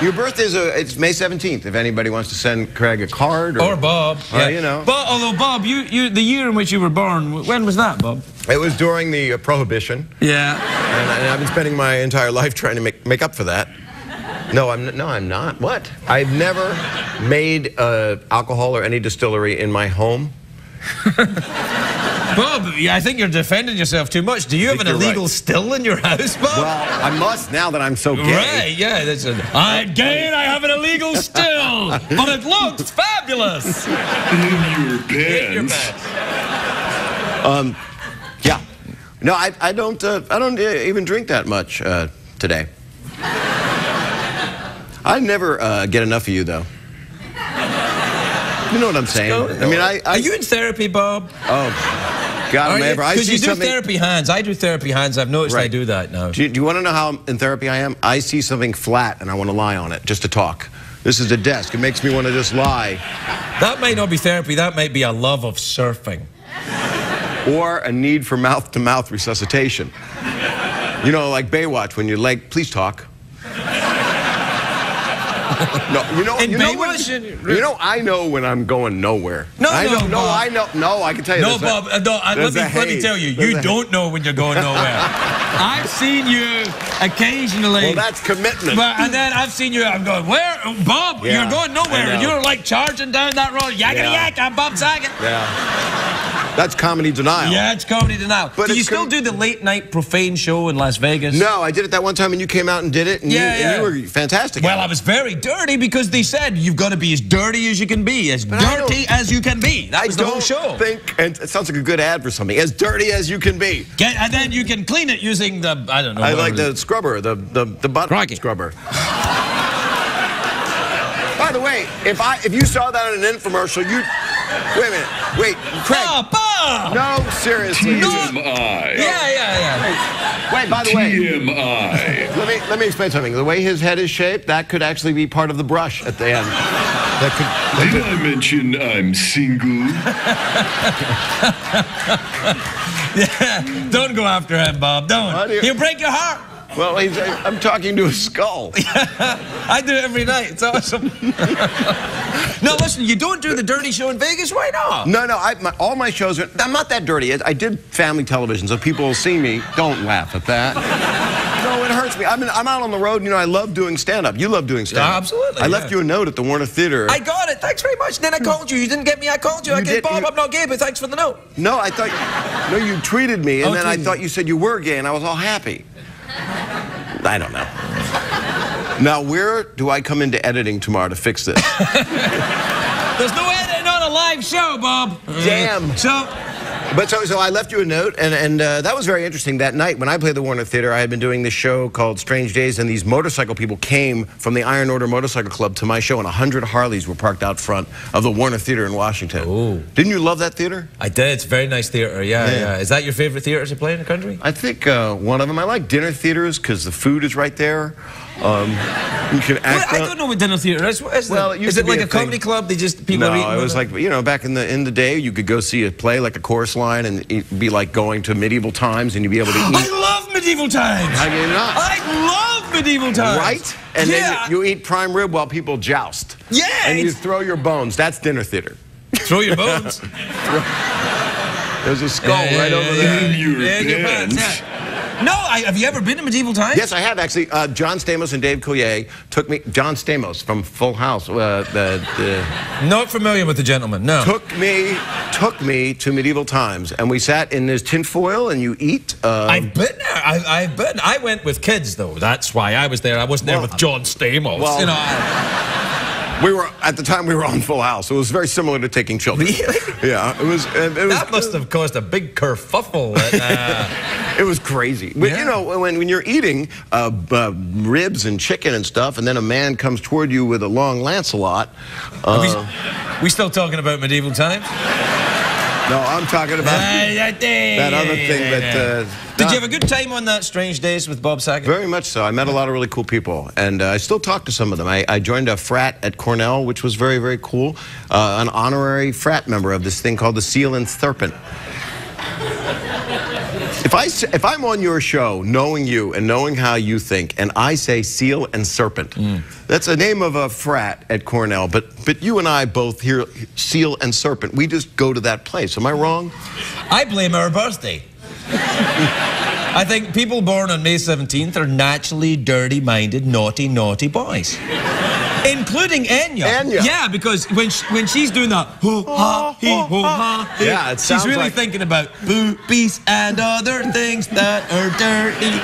Your birthday is a, it's May seventeenth. If anybody wants to send Craig a card, or, or Bob, or, yeah. you know. But although Bob, you, you, the year in which you were born, when was that, Bob? It was during the uh, Prohibition. Yeah. And, and I've been spending my entire life trying to make make up for that. No, I'm no, I'm not. What? I've never made uh, alcohol or any distillery in my home. Bob, I think you're defending yourself too much. Do you have an illegal right. still in your house, Bob? Well, I must now that I'm so gay. Right, yeah. That's a, I'm gay and I have an illegal still, but it looks fabulous. In your pants. In your pants. Um, yeah. No, I, I don't, uh, I don't even drink that much uh, today. I never uh, get enough of you, though. You know what I'm saying? I mean, I, I... Are you in therapy, Bob? Oh, God, I'm ever. Because you do something... therapy hands. I do therapy hands. I've noticed right. I do that now. Do you, do you want to know how in therapy I am? I see something flat, and I want to lie on it just to talk. This is a desk. It makes me want to just lie. That might not be therapy. That might be a love of surfing. Or a need for mouth-to-mouth resuscitation. You know, like Baywatch, when you're like, please talk. No, you know, you know, when, you know, I know when I'm going nowhere. No, I no, know, no, I know, no, I can tell you. No, this, Bob, uh, no, uh, let me let me tell you, you don't know when you're going nowhere. I've seen you occasionally. Well, that's commitment. But, and then I've seen you. I'm going where, Bob? Yeah, you're going nowhere, and you're like charging down that road, yakety yeah. yak. I'm Bob Saget. Yeah. That's comedy denial. Yeah, it's comedy denial. But do you still do the late night profane show in Las Vegas? No, I did it that one time and you came out and did it and, yeah, you, yeah. and you were fantastic. Well, I was very dirty because they said you've got to be as dirty as you can be, as but dirty as you can be. That was I the whole show. I think, and it sounds like a good ad for something, as dirty as you can be. Get, and then you can clean it using the, I don't know. I like the is. scrubber, the, the, the butt Crocky. scrubber. By the way, if, I, if you saw that in an infomercial, you... Wait a minute. Wait, Craig. Bob, Bob. No, seriously. T M I. Yeah, yeah, yeah. Wait, by the way. T M I. Let me let me explain something. The way his head is shaped, that could actually be part of the brush at the end. That could. That Did could. I mention I'm single? Yeah, don't go after him, Bob. Don't. He'll break your heart. Well, he's, I'm talking to a skull. I do it every night. It's awesome. Now, listen, you don't do the dirty show in Vegas, why not? No, no, I, my, all my shows are... I'm not that dirty. I, I did family television, so people will see me. Don't laugh at that. No, it hurts me. I'm, in, I'm out on the road. You know, I love doing stand-up. You love doing stand-up. Yeah, absolutely. I yeah. left you a note at the Warner Theater. I got it. Thanks very much. And then I called you. You didn't get me. I called you. you I said, Bob, you... I'm not gay, but thanks for the note. No, I thought... No, you tweeted me, and oh, then I thought you said you were gay, and I was all happy. I don't know. Now, where do I come into editing tomorrow to fix this? There's no editing on a live show, Bob. Damn. So... But so, so I left you a note, and, and uh, that was very interesting. That night, when I played the Warner Theater, I had been doing this show called Strange Days, and these motorcycle people came from the Iron Order Motorcycle Club to my show, and one hundred Harleys were parked out front of the Warner Theater in Washington. Ooh. Didn't you love that theater? I did. It's a very nice theater, yeah, yeah. yeah. Is that your favorite theater to play in the country? I think uh, one of them. I like dinner theaters, because the food is right there. Um, you can act well, I don't know what dinner theater is. What is well, it, is it like a, a comedy club? They just people. No, are it was them? Like you know, back in the in the day, you could go see a play like a chorus line, and it'd be like going to Medieval Times, and you'd be able to eat. I love Medieval Times. How can you not? I love Medieval Times. Right? And yeah. then you eat prime rib while people joust. Yeah. And you throw your bones. That's dinner theater. Throw your bones. There's a skull yeah, right yeah, over yeah, there. Yeah, you yeah, your bones. Yeah. No, I, have you ever been to Medieval Times? Yes, I have, actually. Uh, John Stamos and Dave Coulier took me... John Stamos from Full House. Uh, the, the, Not familiar with the gentleman, no. Took me, took me to Medieval Times, and we sat in this tinfoil, and you eat... Um, I've been there. I, I've been... I went with kids, though. That's why I was there. I wasn't well, there with John Stamos. Well, you know, I... we were... At the time, we were on Full House. It was very similar to taking children. Really? Yeah, it was... It, it was that must have caused a big kerfuffle at... Uh, It was crazy. Yeah. You know, when, when you're eating uh, uh, ribs and chicken and stuff, and then a man comes toward you with a long Lancelot. Uh, we, we still talking about Medieval Times? No, I'm talking about that, that, that other yeah, thing yeah, that... Yeah. Uh, Did you have a good time on that Strange Days with Bob Saget? Very much so. I met a lot of really cool people, and uh, I still talk to some of them. I, I joined a frat at Cornell, which was very, very cool. Uh, an honorary frat member of this thing called the Seal and Thurpin. If, I, if I'm on your show, knowing you and knowing how you think, and I say Seal and Serpent, mm. that's the name of a frat at Cornell, but, but you and I both hear Seal and Serpent. We just go to that place. Am I wrong? I blame our birthday. I think people born on May seventeenth are naturally dirty-minded, naughty, naughty boys. Including Enya. Enya. Yeah, because when she, when she's doing that, ho ha he ho ha, he, yeah, it sounds she's really like... thinking about boobies and other things that are dirty.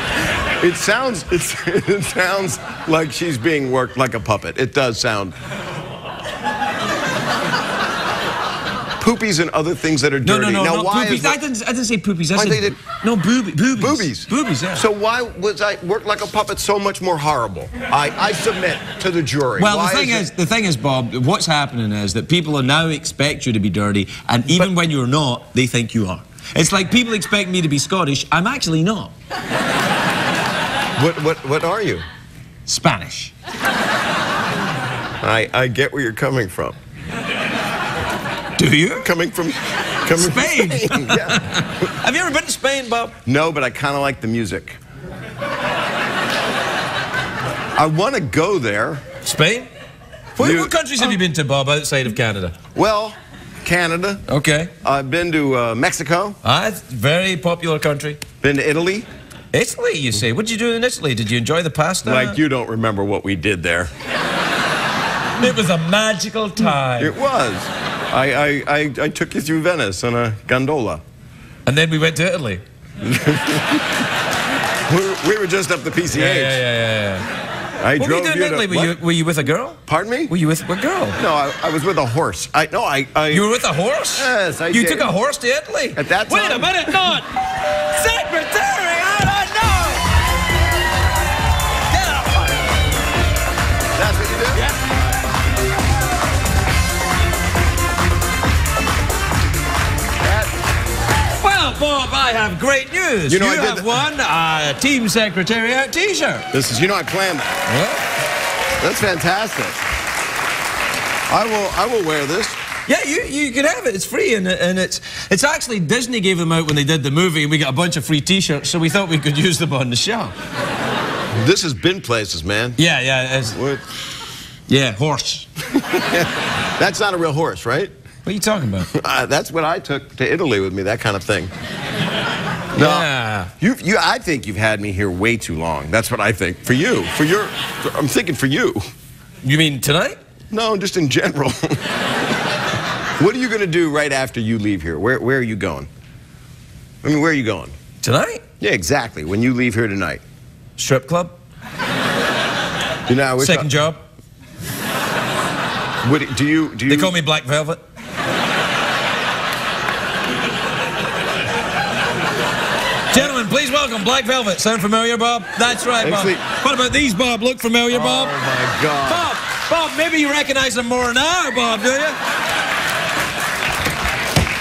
It sounds it's, it sounds like she's being worked like a puppet. It does sound. Poopies and other things that are dirty. No, no, no, now, not why poopies. I didn't, I didn't say poopies. I why said they did... no boobies. Boobies. Boobies. Boobies. Yeah. So why was I worked like a puppet so much more horrible? I, I submit to the jury. Well, why the thing is, is it... the thing is, Bob, what's happening is that people are now expect you to be dirty, and even but... when you're not, they think you are. It's like people expect me to be Scottish. I'm actually not. What what what are you? Spanish. I I get where you're coming from. Do you? Coming from coming Spain. From Spain. Yeah. Have you ever been to Spain, Bob? No, but I kind of like the music. I want to go there. Spain? What, what countries um, have you been to, Bob, outside of Canada? Well, Canada. Okay. I've been to uh, Mexico. Ah, it's a very popular country. Been to Italy. Italy, you say? What did you do in Italy? Did you enjoy the pasta? Like you don't remember what we did there. It was a magical time. It was. I, I, I, I took you through Venice on a gondola. And then we went to Italy. we, were, we were just up the P C H. Yeah, yeah, yeah, yeah. I what drove were you doing in Italy? To, were, you, were you with a girl? Pardon me? Were you with a girl? No, I, I was with a horse. I, no, I, I... You were with a horse? Yes, I you did. You took a horse to Italy? At that time... Wait a minute, not! Secretary, I don't know! Get out of here! That's what you do? Yeah. Bob, I have great news. You, know, you I have won a Team Secretariat T-shirt. This is, you know, I planned that. Yeah. That's fantastic. I will, I will wear this. Yeah, you, you can have it. It's free, and, and it's, it's actually Disney gave them out when they did the movie, and we got a bunch of free T-shirts, so we thought we could use them on the show. This has been places, man. Yeah, yeah. What? Yeah, horse. That's not a real horse, right? What are you talking about? Uh, that's what I took to Italy with me, that kind of thing. No, yeah. you, you, I think you've had me here way too long. That's what I think. For you. For your... I'm thinking for you. You mean tonight? No, just in general. What are you going to do right after you leave here? Where, where are you going? I mean, where are you going? Tonight? Yeah, exactly. When you leave here tonight. Strip club? You know, we're Second job? What, do you, do you... They call me Black Velvet. Gentlemen, please welcome Black Velvet. Sound familiar, Bob? That's right, Bob. Actually, what about these, Bob? Look familiar, Bob? Oh, my God. Bob, Bob, maybe you recognize them more now, Bob, do you?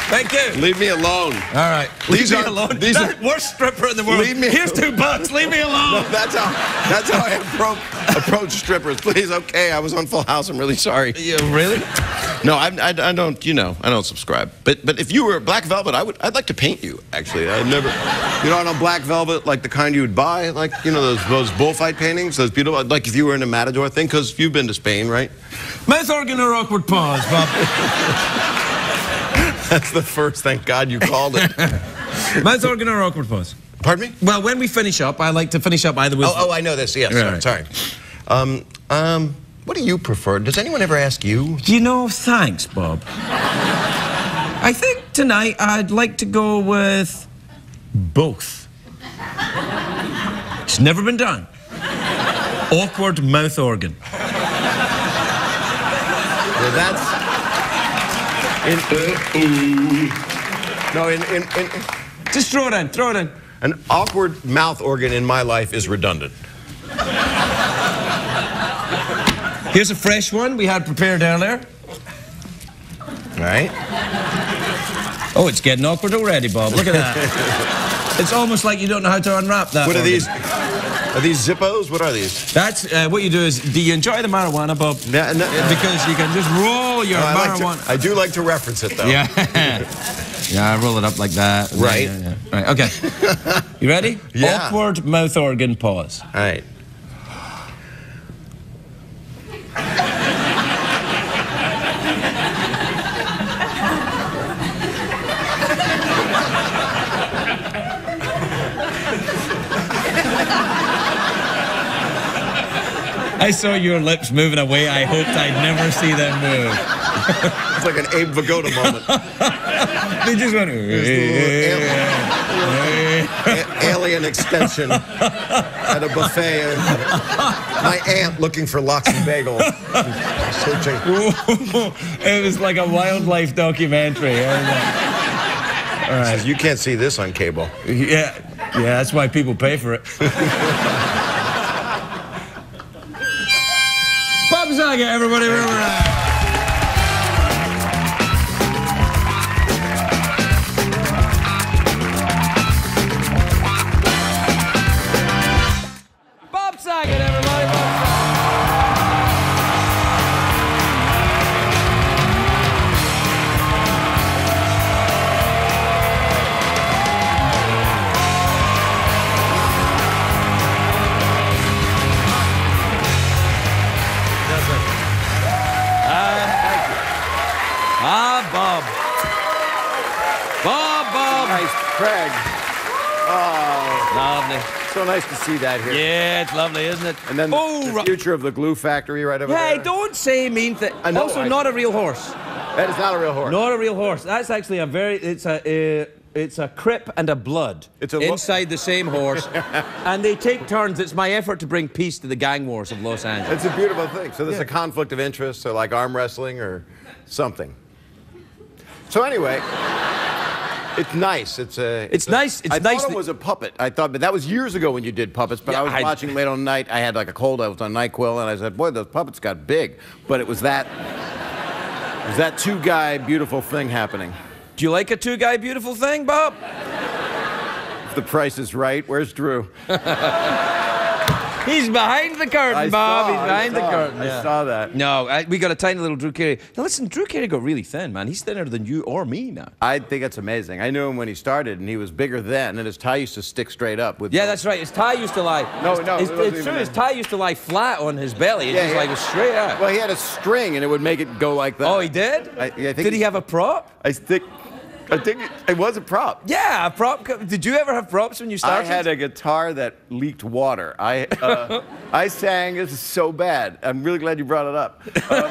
Thank you. Leave me alone. All right. Leave these me are, alone. These that's are, the worst stripper in the world. Leave me Here's two bucks. Leave me alone. No, that's how That's how I approach, approach strippers. Please, okay, I was on Full House. I'm really sorry. Yeah, really? No, I, I, I don't, you know, I don't subscribe. But but if you were Black Velvet, I would, I'd like to paint you, actually. I'd never, you know, on Black Velvet, like the kind you would buy, like, you know, those, those bullfight paintings, those beautiful, like if you were in a matador thing, because you've been to Spain, right? Mouth organ or awkward pause, Bob. That's the first, thank God you called it. Mouth organ or awkward pause? Pardon me? Well, when we finish up, I like to finish up either way. Oh, oh, I know this, yes, right, sorry. Right. sorry. Um, um, what do you prefer? Does anyone ever ask you? You know, thanks, Bob. I think tonight I'd like to go with both. It's never been done. Awkward mouth organ. Well, that's... In, uh, no, in, in, in... Just throw it in, throw it in. An awkward mouth organ in my life is redundant. Here's a fresh one we had prepared earlier. Right. Oh, it's getting awkward already, Bob. Look at that. It's almost like you don't know how to unwrap that. What organ. are these? Are these Zippos? What are these? That's, uh, what you do is, do you enjoy the marijuana, Bob? No, no, no. Because you can just roll your no, I marijuana. Like to, I do like to reference it, though. Yeah. Yeah, roll it up like that. Right. Yeah, yeah, yeah. Right, okay. You ready? Yeah. Awkward mouth organ pause. All right. I saw your lips moving away. I hoped I'd never see them move. It's like an Abe Vigoda moment. They just went... Just alien extension at a buffet. My aunt looking for lox and bagel. Searching. It was like a wildlife documentary. All right. You can't see this on cable. Yeah, yeah, that's why people pay for it. Bob Saget, everybody, where we're at. Bob Saget, everybody. Craig. Oh, lovely. So nice to see that here. Yeah, it's lovely, isn't it? And then oh, the future of the glue factory right over hey, there. Hey, don't say mean things. Also, I not a real horse. That is not a real horse. Not a real horse. That's actually a very, it's a, uh, it's a crip and a blood it's a inside the same horse. And they take turns. It's my effort to bring peace to the gang wars of Los Angeles. It's a beautiful thing. So there's yeah. a conflict of interest, so like arm wrestling or something. So anyway... It's nice. It's a. It's, it's nice. It's I nice. I thought it was a puppet. I thought, but that was years ago when you did puppets. But yeah, I was I, watching late on night. I had like a cold. I was on NyQuil, and I said, "Boy, those puppets got big." But it was that. It was that two-guy beautiful thing happening. Do you like a two-guy beautiful thing, Bob? If the price is right. Where's Drew? He's behind the curtain, I Bob. Saw, He's behind saw, the curtain. Yeah. I saw that. No, I, we got a tiny little Drew Carey. Now, listen, Drew Carey got really thin, man. He's thinner than you or me now. I think that's amazing. I knew him when he started, and he was bigger then, and his tie used to stick straight up. With yeah, those. That's right. His tie used to lie. No, his, no. His, it it's true. His tie used to lie flat on his belly. It yeah, was like was straight up. Well, he had a string, and it would make it go like that. Oh, he did? I, yeah, I think did he have a prop? I think... I think it, it was a prop. Yeah, a prop. Did you ever have props when you started? I had a guitar that leaked water. I uh, I sang, this is so bad. I'm really glad you brought it up. Um,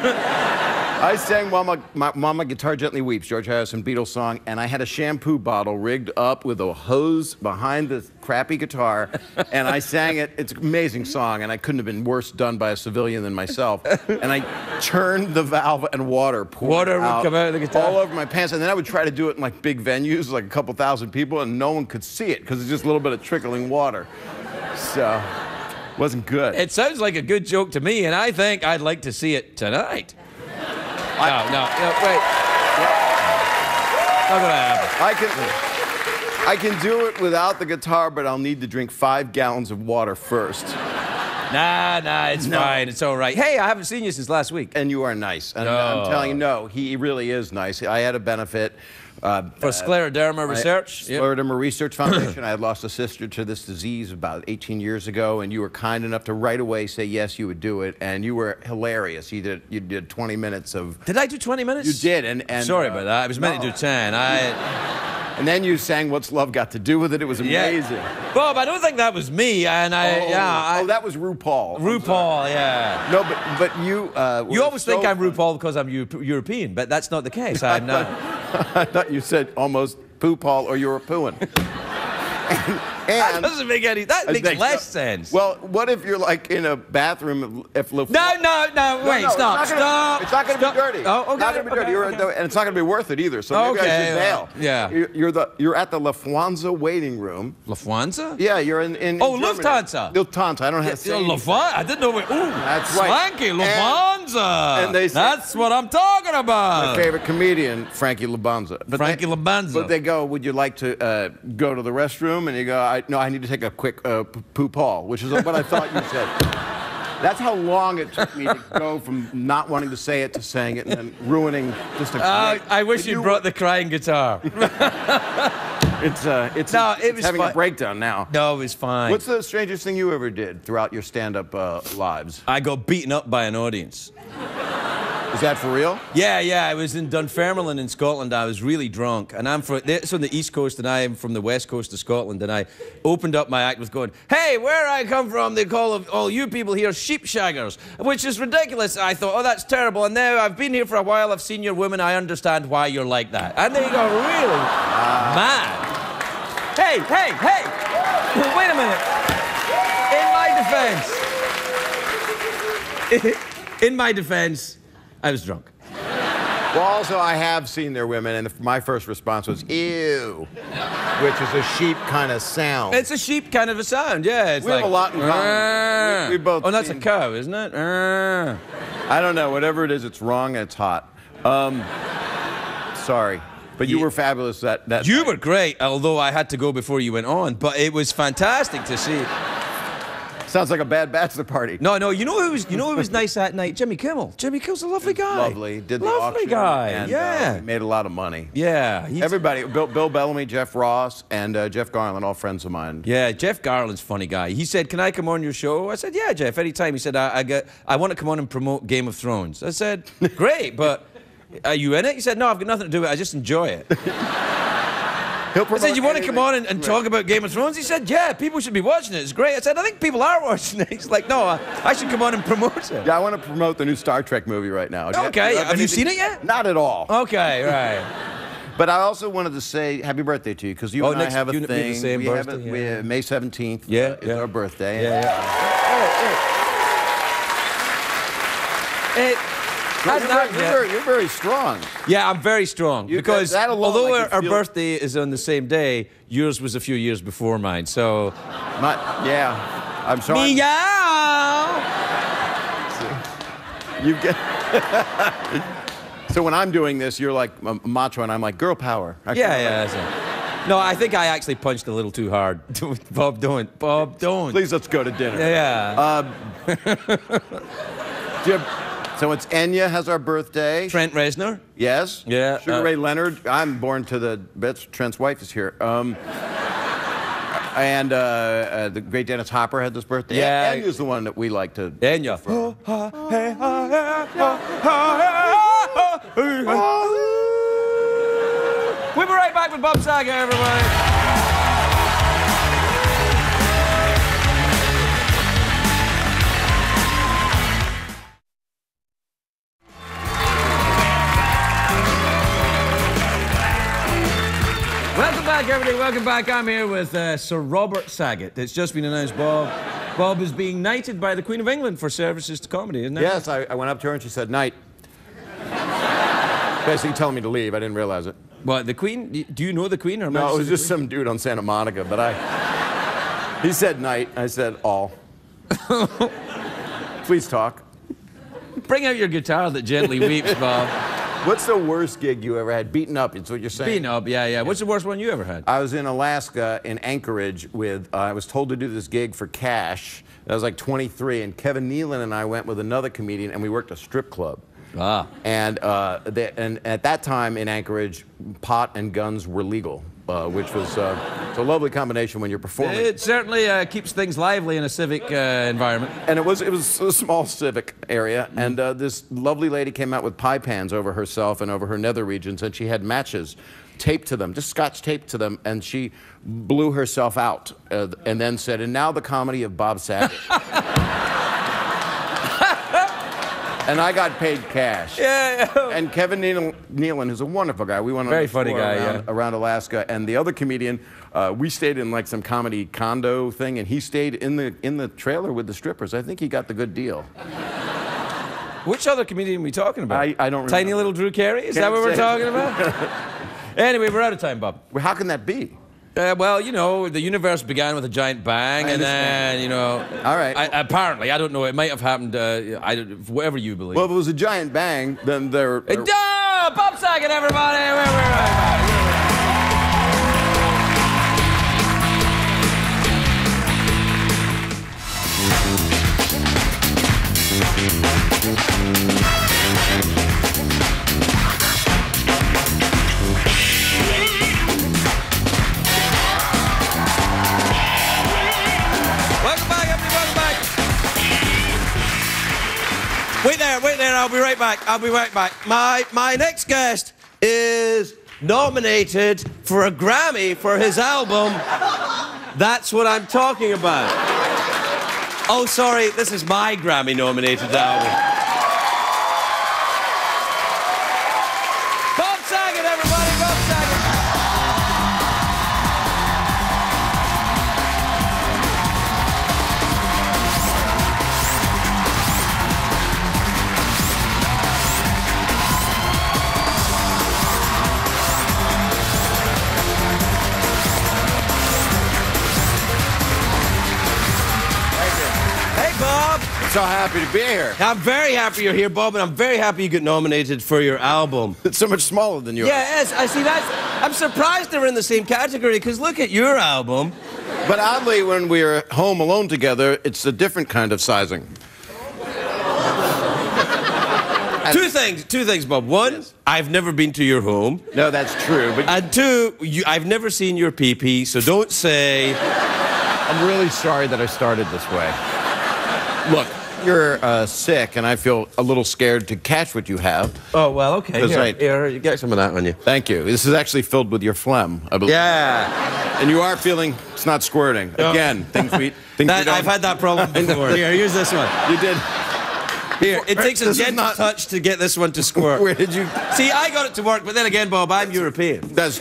I sang Mama, my, Mama Guitar Gently Weeps, George Harrison Beatles song, and I had a shampoo bottle rigged up with a hose behind the crappy guitar, and I sang it. It's an amazing song, and I couldn't have been worse done by a civilian than myself. And I turned the valve, and water poured water out, would come out of the guitar. All over my pants, and then I would try to do it in like big venues, like a couple thousand people, and no one could see it because it's just a little bit of trickling water. So, wasn't good. It sounds like a good joke to me, and I think I'd like to see it tonight. I, no, no, no, wait. Yeah. Not gonna happen. I can, I can do it without the guitar, but I'll need to drink five gallons of water first. Nah, nah, it's no. fine. It's all right. Hey, I haven't seen you since last week. And you are nice. And no. I'm telling you, no, he really is nice. I had a benefit. Uh, For uh, Scleroderma Research? I, yep. Scleroderma Research Foundation. I had lost a sister to this disease about eighteen years ago, and you were kind enough to right away say yes, you would do it, and you were hilarious. You did, you did twenty minutes of... Did I do twenty minutes? You did, and... and Sorry uh, about that. I was meant no. to do ten. I... And then you sang What's Love Got to Do With It. It was amazing. Yeah. Bob, I don't think that was me. And I, oh, yeah, I, oh, that was RuPaul. RuPaul, yeah. No, but but you. Uh, you always so think I'm RuPaul fun. because I'm U European, but that's not the case. I'm not. I thought you said almost poo Paul or you were pooing. and, and that doesn't make any. That makes think, less no, sense. Well, what if you're like in a bathroom? If no, no, no, wait, no, no, stop, it's gonna, stop. It's not going to be dirty. Oh, okay, not going to be okay, dirty, okay. You're, and it's not going to be worth it either. So maybe okay, I should bail. Well, yeah, you're, you're the you're at the Lufthansa waiting room. Lufthansa? Yeah, you're in in. Oh, in Lufthansa. Lufthansa. I don't have to. Lufthansa. I didn't know. We, ooh, that's Frankie right. Lufthansa. And, and they say, that's what I'm talking about. My favorite comedian, Frankie Lufthansa. But Frankie Lufthansa. But they go, would you like to uh, go to the restroom? And you go, I, no, I need to take a quick uh, poo-paul, which is what I thought you said. That's how long it took me to go from not wanting to say it to saying it and then ruining just a... Uh, I wish you, you brought the crying guitar. it's uh, it's, no, it it's was having a breakdown now. No, it was fine. What's the strangest thing you ever did throughout your stand-up uh, lives? I got beaten up by an audience. Is that for real? Yeah, yeah. I was in Dunfermline in Scotland. I was really drunk, and I'm from it's on the east coast, and I am from the west coast of Scotland. And I opened up my act with going, "Hey, where I come from, they call all you people here sheepshaggers, which is ridiculous." I thought, "Oh, that's terrible." And now I've been here for a while. I've seen your women. I understand why you're like that. And they got really uh. mad. Hey, hey, hey! Wait a minute. In my defense. In my defense. I was drunk. Well, also, I have seen their women, and the, my first response was, ew, which is a sheep kind of sound. It's a sheep kind of a sound, yeah. It's we like, have a lot in common. We, we both oh, that's seen... a cow, isn't it? Arr. I don't know. Whatever it is, it's wrong and it's hot. Um, sorry. But you yeah. were fabulous that, that You night. were great, although I had to go before you went on, but it was fantastic to see. Sounds like a bad bachelor party. No, no, you know who was, you know who was nice that night? Jimmy Kimmel. Jimmy Kimmel's a lovely guy. Lovely. Did the Lovely auction guy, and, yeah. Uh, made a lot of money. Yeah. Everybody, Bill, Bill Bellamy, Jeff Ross, and uh, Jeff Garland, all friends of mine. Yeah, Jeff Garland's a funny guy. He said, can I come on your show? I said, yeah, Jeff, anytime. He said, I, I, get, I want to come on and promote Game of Thrones. I said, great, but are you in it? He said, no, I've got nothing to do with it. I just enjoy it. I said, you want to come on and, and talk about Game of Thrones? He said, yeah, people should be watching it. It's great. I said, I think people are watching it. He's like, no, I, I should come on and promote it. Yeah, I want to promote the new Star Trek movie right now. Okay. Do you have, have, have you seen it yet? Not at all. Okay, right. But I also wanted to say happy birthday to you, because you oh, and next, I have a you thing. The same we birthday, have a, yeah. we have May seventeenth yeah, uh, is yeah. our birthday. Yeah, yeah. yeah. Hey, hey. Hey. You're very, you're, very, you're very strong. Yeah, I'm very strong. You, because that, that alone, although our, our birthday is on the same day, yours was a few years before mine, so... My, yeah, I'm sorry. Meow! You get... So when I'm doing this, you're like macho, and I'm like, girl power. I yeah, yeah, that's it. No, I think I actually punched a little too hard. Bob, don't. Bob, don't. Please, let's go to dinner. Yeah. Um, you, so it's Enya has our birthday. Trent Reznor. Yes. Yeah. Sugar uh, Ray Leonard. I'm born to the bits. Trent's wife is here. Um, and uh, uh, the great Dennis Hopper had this birthday. Yeah. Enya's the one that we like to. Enya. We'll be right back with Bob Saget, everybody. Welcome back, everybody. Welcome back. I'm here with uh, Sir Robert Saget. It's just been announced, Bob. Bob is being knighted by the Queen of England for services to comedy, isn't it? Yes, I, I went up to her and she said, "Knight." Basically telling me to leave. I didn't realize it. What, the Queen? Do you know the Queen? Or no, it was just some dude on Santa Monica, but I... He said night. I said all. Please talk. Bring out your guitar that gently weeps, Bob. What's the worst gig you ever had? Beaten up, is what you're saying. Beaten up, yeah, yeah. What's the worst one you ever had? I was in Alaska, in Anchorage, with... Uh, I was told to do this gig for cash. I was like twenty-three, and Kevin Nealon and I went with another comedian, and we worked a strip club. Ah. And, uh, they, and at that time in Anchorage, pot and guns were legal, uh, which was uh, it's a lovely combination when you're performing. It certainly uh, keeps things lively in a civic uh, environment. And it was, it was a small civic area, mm. and uh, this lovely lady came out with pie pans over herself and over her nether regions, and she had matches taped to them, just scotch taped to them, and she blew herself out uh, and then said, "And now the comedy of Bob Saget." And I got paid cash. Yeah. yeah. And Kevin Nealon, who's a wonderful guy. We went on a tour around, yeah. around Alaska, and the other comedian, uh, we stayed in like some comedy condo thing, and he stayed in the in the trailer with the strippers. I think he got the good deal. Which other comedian are we talking about? I, I don't remember. Tiny little Drew Carey? Is Can't that what we're talking about? Anyway, we're out of time, Bob. Well, how can that be? Uh, well, you know, the universe began with a giant bang, and then, you know... All right. I, apparently, I don't know, it might have happened, uh, I don't, whatever you believe. Well, if it was a giant bang, then there... there... Duh! Bob Saget, everybody! We're, we're right back. We're right back. Wait there, wait there, I'll be right back, I'll be right back. My, my next guest is nominated for a Grammy for his album, That's What I'm Talking About. Oh, sorry, this is my Grammy-nominated album. Bob Saget, everybody, Bob So happy to be here. I'm very happy you're here, Bob, and I'm very happy you got nominated for your album. It's so much smaller than yours. Yeah, yes, I see that. I'm surprised they're in the same category, because look at your album. But oddly, when we were home alone together, it's a different kind of sizing. Two things, two things, Bob. One, yes. I've never been to your home. No, that's true. But and two, you, I've never seen your pee-pee, so don't say... I'm really sorry that I started this way. Look, you're uh, sick, and I feel a little scared to catch what you have. Oh, well, okay. Here, I, here, you get some of that on you. Thank you. This is actually filled with your phlegm, I believe. Yeah. And you are feeling it's not squirting. Oh. Again, things we... Things that, we I've had that problem before. Here, use this one. You did. Here, it takes a gentle not... touch to get this one to squirt. Where did you... See, I got it to work, but then again, Bob, I'm that's... European. That's...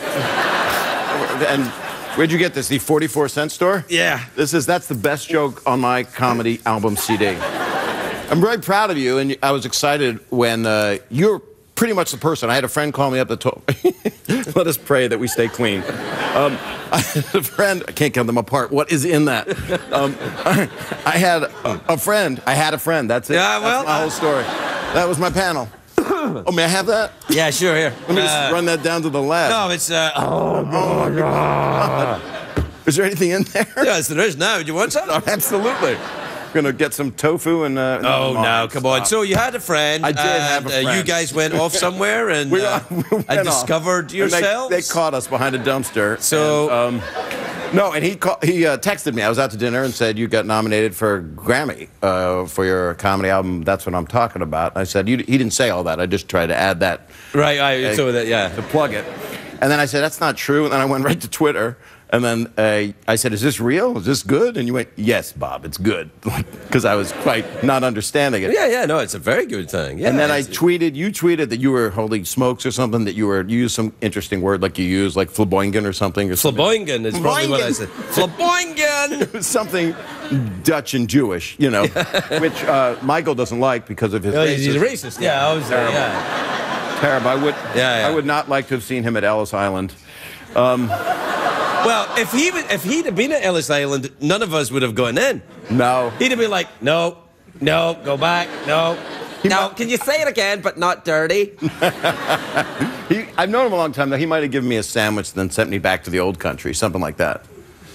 and... Where'd you get this? The forty-four cent store? Yeah. This is, that's the best joke on my comedy album C D. I'm very proud of you, and I was excited when uh, you're pretty much the person. I had a friend call me up that told me, let us pray that we stay clean. Um, I had a friend, I can't count them apart. What is in that? Um, I had a, a friend, I had a friend, that's it. Yeah, well. That's my whole story. That was my panel. Oh, may I have that? Yeah, sure, here. Let me uh, just run that down to the lab. No, it's, uh... Oh, oh my God. Is there anything in there? Yes, there is now. Do you want some? No, absolutely. Gonna get some tofu and uh oh no, no come on. So you had a friend. I did and, have a friend. Uh, you guys went off somewhere and we, uh, we went and discovered off. yourselves. And they, they caught us behind a dumpster. So and, um, no, and he call, he uh, texted me. I was out to dinner and said you got nominated for a Grammy uh, for your comedy album. That's what I'm talking about. And I said you, he didn't say all that. I just tried to add that. Right. I uh, so that yeah to plug it. And then I said that's not true. And then I went right to Twitter. And then uh, I said, is this real? Is this good? And you went, yes, Bob, it's good. Because I was quite not understanding it. Yeah, yeah, no, it's a very good thing. Yeah, and then I tweeted, you tweeted that you were holding smokes or something, that you were you used some interesting word like you used, like flamboyant or something. Or flamboyant is probably what I said. Flamboyant! Something Dutch and Jewish, you know, which uh, Michael doesn't like because of his no, racist. He's a racist, yeah. I was, terrible. Yeah. Terrible. I would, yeah, yeah. I would not like to have seen him at Ellis Island. Um... Well, if, he, if he'd have been at Ellis Island, none of us would have gone in. No. He'd have been like, no, no, go back, no. He no, might... can you say it again, but not dirty? he, I've known him a long time, though. He might have given me a sandwich and then sent me back to the old country, something like that.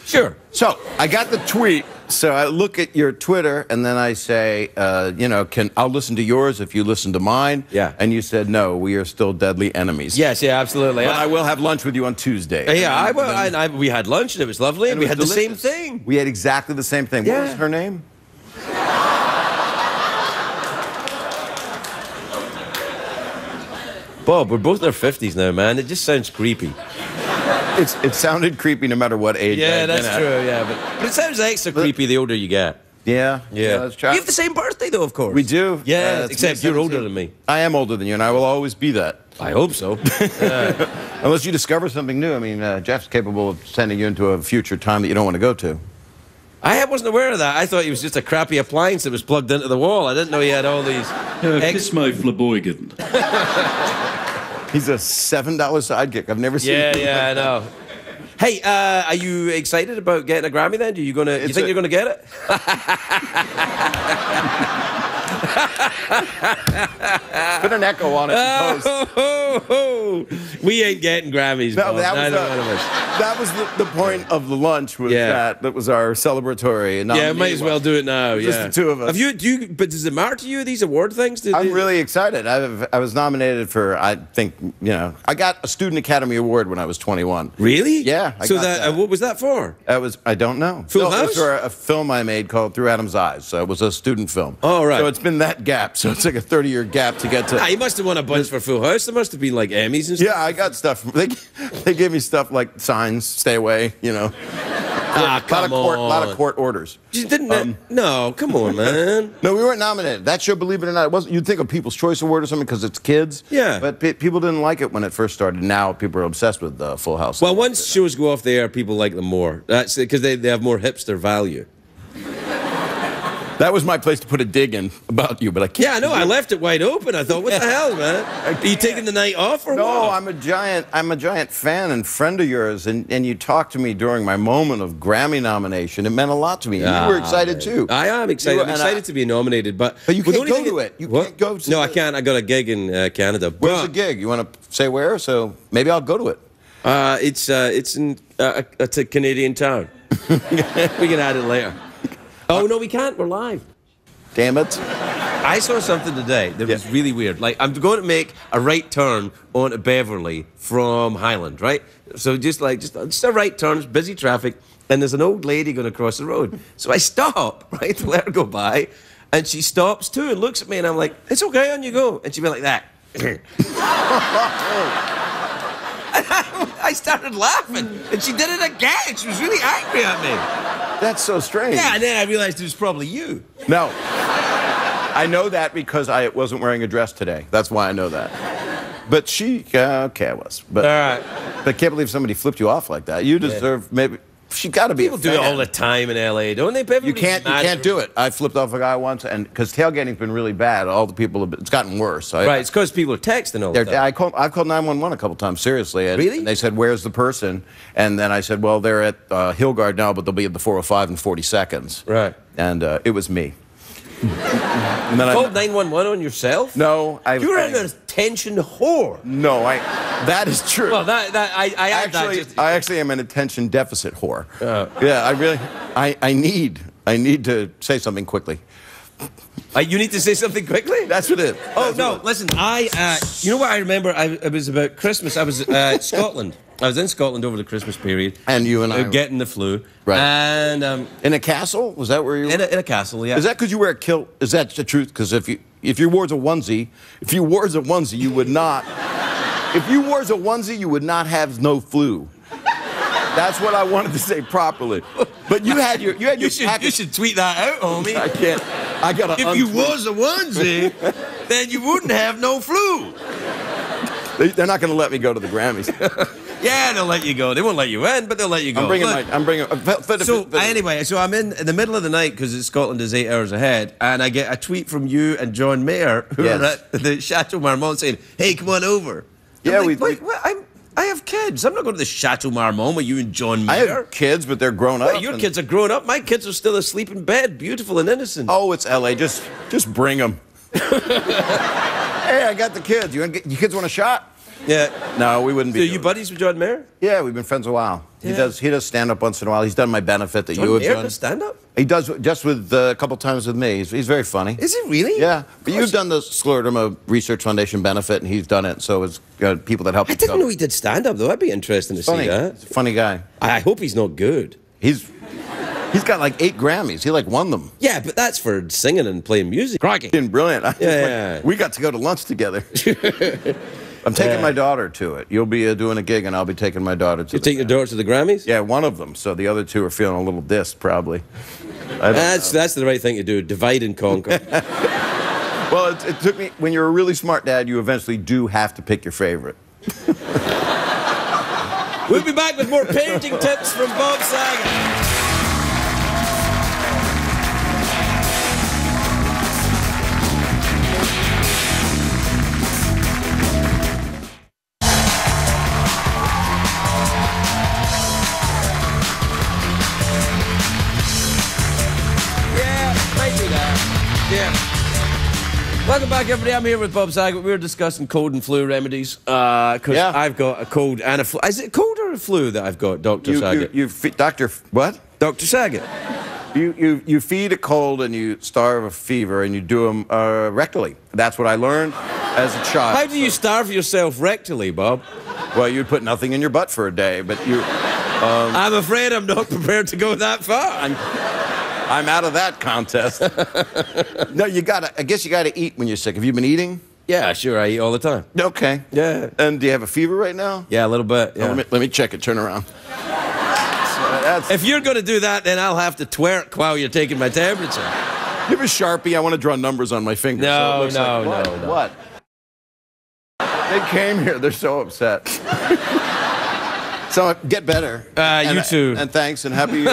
Sure. So I got the tweet. So I look at your Twitter, and then I say, uh, you know, can I'll listen to yours if you listen to mine. Yeah. And you said, no, we are still deadly enemies. Yes, yeah, absolutely. But I, I will have lunch with you on Tuesday. Yeah, and I will. And I, I, we had lunch, and it was lovely, and, and we had delicious. the same thing. We had exactly the same thing. Yeah. What was her name? Bob, we're both in our fifties now, man. It just sounds creepy. It's, it sounded creepy no matter what age. Yeah, I'd that's been at. true, yeah. But, but it sounds extra creepy the older you get. Yeah. Yeah. You have the same birthday, though, of course. We do. Yeah, uh, except you're older than me. I am older than you, and I will always be that. I hope so. uh. Unless you discover something new. I mean, uh, Jeff's capable of sending you into a future time that you don't want to go to. I wasn't aware of that. I thought he was just a crappy appliance that was plugged into the wall. I didn't know he had all these... Uh, kiss my flamboyant. He's a seven dollar sidekick. I've never seen him. Yeah, yeah, I know. Hey, uh, are you excited about getting a Grammy then? Do you gonna? You think a... you're gonna get it? Put an echo on it. And post. Oh, oh, oh, oh. We ain't getting Grammys. No, that was, a, that was the, the point of the lunch. Was yeah. that that was our celebratory. Yeah, might as well do it now. Just yeah. the two of us. Have you? Do you? But does it matter to you these award things? Do, I'm do, really excited. I've, I was nominated for. I think you know. I got a Student Academy Award when I was twenty-one. Really? Yeah. I so got that, that. Uh, what was that for? That was I don't know. Full House? It was for a, a film I made called Through Adam's Eyes. So it was a student film. Oh right. So it's been that gap. So it's like a thirty-year gap to get to. Ah, he must have won a bunch for Full House. There must have been like Emmys and stuff. Yeah, I got stuff. They they gave me stuff like signs, stay away. You know. Ah, come on. A lot of court, lot of court orders. You didn't. Um, no, come on, man. No, we weren't nominated. That show, believe it or not, it wasn't. You'd think a People's Choice Award or something because it's kids. Yeah. But pe people didn't like it when it first started. Now people are obsessed with uh, Full House. Well, once shows go off the air, people like them more. That's because they they have more hipster value. That was my place to put a dig in about you, but I can't. Yeah, I know. I left it wide open. I thought, what the hell, man? Are you taking the night off or no, what? No, I'm a giant. I'm a giant fan and friend of yours, and and you talked to me during my moment of Grammy nomination. It meant a lot to me. Ah, you were excited man. too. I am excited. I'm excited I, to be nominated, but but you can't go to it. it. You what? can't go. To no, it. I can't. I got a gig in uh, Canada. Where's but, the gig? You want to say where? So maybe I'll go to it. Uh, it's uh, it's in uh, it's a Canadian town. We can add it later. Oh, no, we can't. We're live. Damn it. I saw something today that yeah. was really weird. Like, I'm going to make a right turn onto Beverly from Highland, right? So just like, just, just a right turn, busy traffic, and there's an old lady going to cross the road. So I stop, right, to let her go by, and she stops too and looks at me, and I'm like, it's okay, on you go. And she went like that. And I, I started laughing, and she did it again. She was really angry at me. That's so strange. Yeah, and then I realized it was probably you. No. I know that because I wasn't wearing a dress today. That's why I know that. But she, uh, okay, I was. But, all right. But I can't believe somebody flipped you off like that. You deserve yeah. maybe, she got to be People a do it all the time in L A, don't they? Everybody's you can't, you can't do it. I flipped off a guy once, and because tailgating's been really bad. All the people, have been, it's gotten worse. So right, I, it's because people are texting all the time. I called, I've called nine one one a couple times, seriously. And, really? And they said, where's the person? And then I said, well, they're at uh, Hillgard now, but they'll be at the four oh five in forty seconds. Right. And uh, it was me. And then you called nine one one on yourself? No, I... You're I, an attention whore. No, I... That is true. Well, that... that I, I actually... That just, I actually am an attention deficit whore. Uh, yeah, I really... I, I need... I need to say something quickly. Uh, you need to say something quickly? That's what it is. Oh, That's no, listen, I... Uh, you know what I remember? I, it was about Christmas. I was uh, in Scotland. I was in Scotland over the Christmas period. And you and I... Getting the flu. Right. And... Um, in a castle? Was that where you were? In a, in a castle, yeah. Is that because you wear a kilt? Is that the truth? Because if you if you wore a onesie... If you wore a onesie, you would not... If you wore a onesie, you would not have no flu. That's what I wanted to say properly. But you had your... You, had your you, should, you should tweet that out, homie. I can't... I gotta If untweet. you was a onesie, then you wouldn't have no flu. They, they're not going to let me go to the Grammys. Yeah, they'll let you go. They won't let you in, but they'll let you go. I'm bringing Look, my... I'm bringing... Uh, so, anyway, so I'm in, in the middle of the night, because Scotland is eight hours ahead, and I get a tweet from you and John Mayer, who yes. are at the Chateau Marmont, saying, hey, come on over. Yeah, I'm like, we... Wait, we what? I'm... I have kids. I'm not going to the Chateau Marmont with you and John Mayer. I have kids, but they're grown up. Well, your kids are grown up. My kids are still asleep in bed, beautiful and innocent. Oh, it's L A. Just, just bring them. Hey, I got the kids. You, you kids want a shot? Yeah. No, we wouldn't be. So are you buddies with John Mayer? Yeah, we've been friends a while. Yeah. He does. He does stand up once in a while. He's done my benefit that John you have Mayer done. Does stand up? He does just with uh, a couple times with me. He's, he's very funny. Is he really? Yeah. But you've done the Scleroderma Research Foundation benefit, and he's done it. So it's uh, people that help. I didn't know he did stand up though. That'd be interesting to see that. He's a funny guy. I hope he's not good. He's he's got like eight Grammys. He like won them. Yeah, but that's for singing and playing music. Crikey. He's been brilliant. Yeah, yeah, yeah. We got to go to lunch together. I'm taking yeah. my daughter to it. You'll be uh, doing a gig, and I'll be taking my daughter to You'll the... You'll take your daughter to the Grammys? Yeah, one of them. So the other two are feeling a little dissed, probably. That's, that's the right thing to do. Divide and conquer. Well, it, it took me... When you're a really smart dad, you eventually do have to pick your favorite. We'll be back with more parenting tips from Bob Saget. Welcome back, everybody. I'm here with Bob Saget. We were discussing cold and flu remedies because uh, yeah. I've got a cold and a flu. Is it a cold or a flu that I've got, Doctor Saget? You, you Doctor what? Doctor Saget. You, you, you feed a cold and you starve a fever and you do them uh, rectally. That's what I learned as a child. How do so. you starve yourself rectally, Bob? Well, you'd put nothing in your butt for a day, but you... Um, I'm afraid I'm not prepared to go that far. I'm, I'm out of that contest. No, you gotta, I guess you gotta eat when you're sick. Have you been eating? Yeah, sure, I eat all the time. Okay. Yeah. And do you have a fever right now? Yeah, a little bit, yeah. Oh, let me, let me check it, turn around. So that's... If you're gonna do that, then I'll have to twerk while you're taking my temperature. You have a Sharpie, I wanna draw numbers on my fingers. No, so it looks no, like, what? no, no. What? They came here, they're so upset. So get better. Uh, you and, too. And thanks, and happy.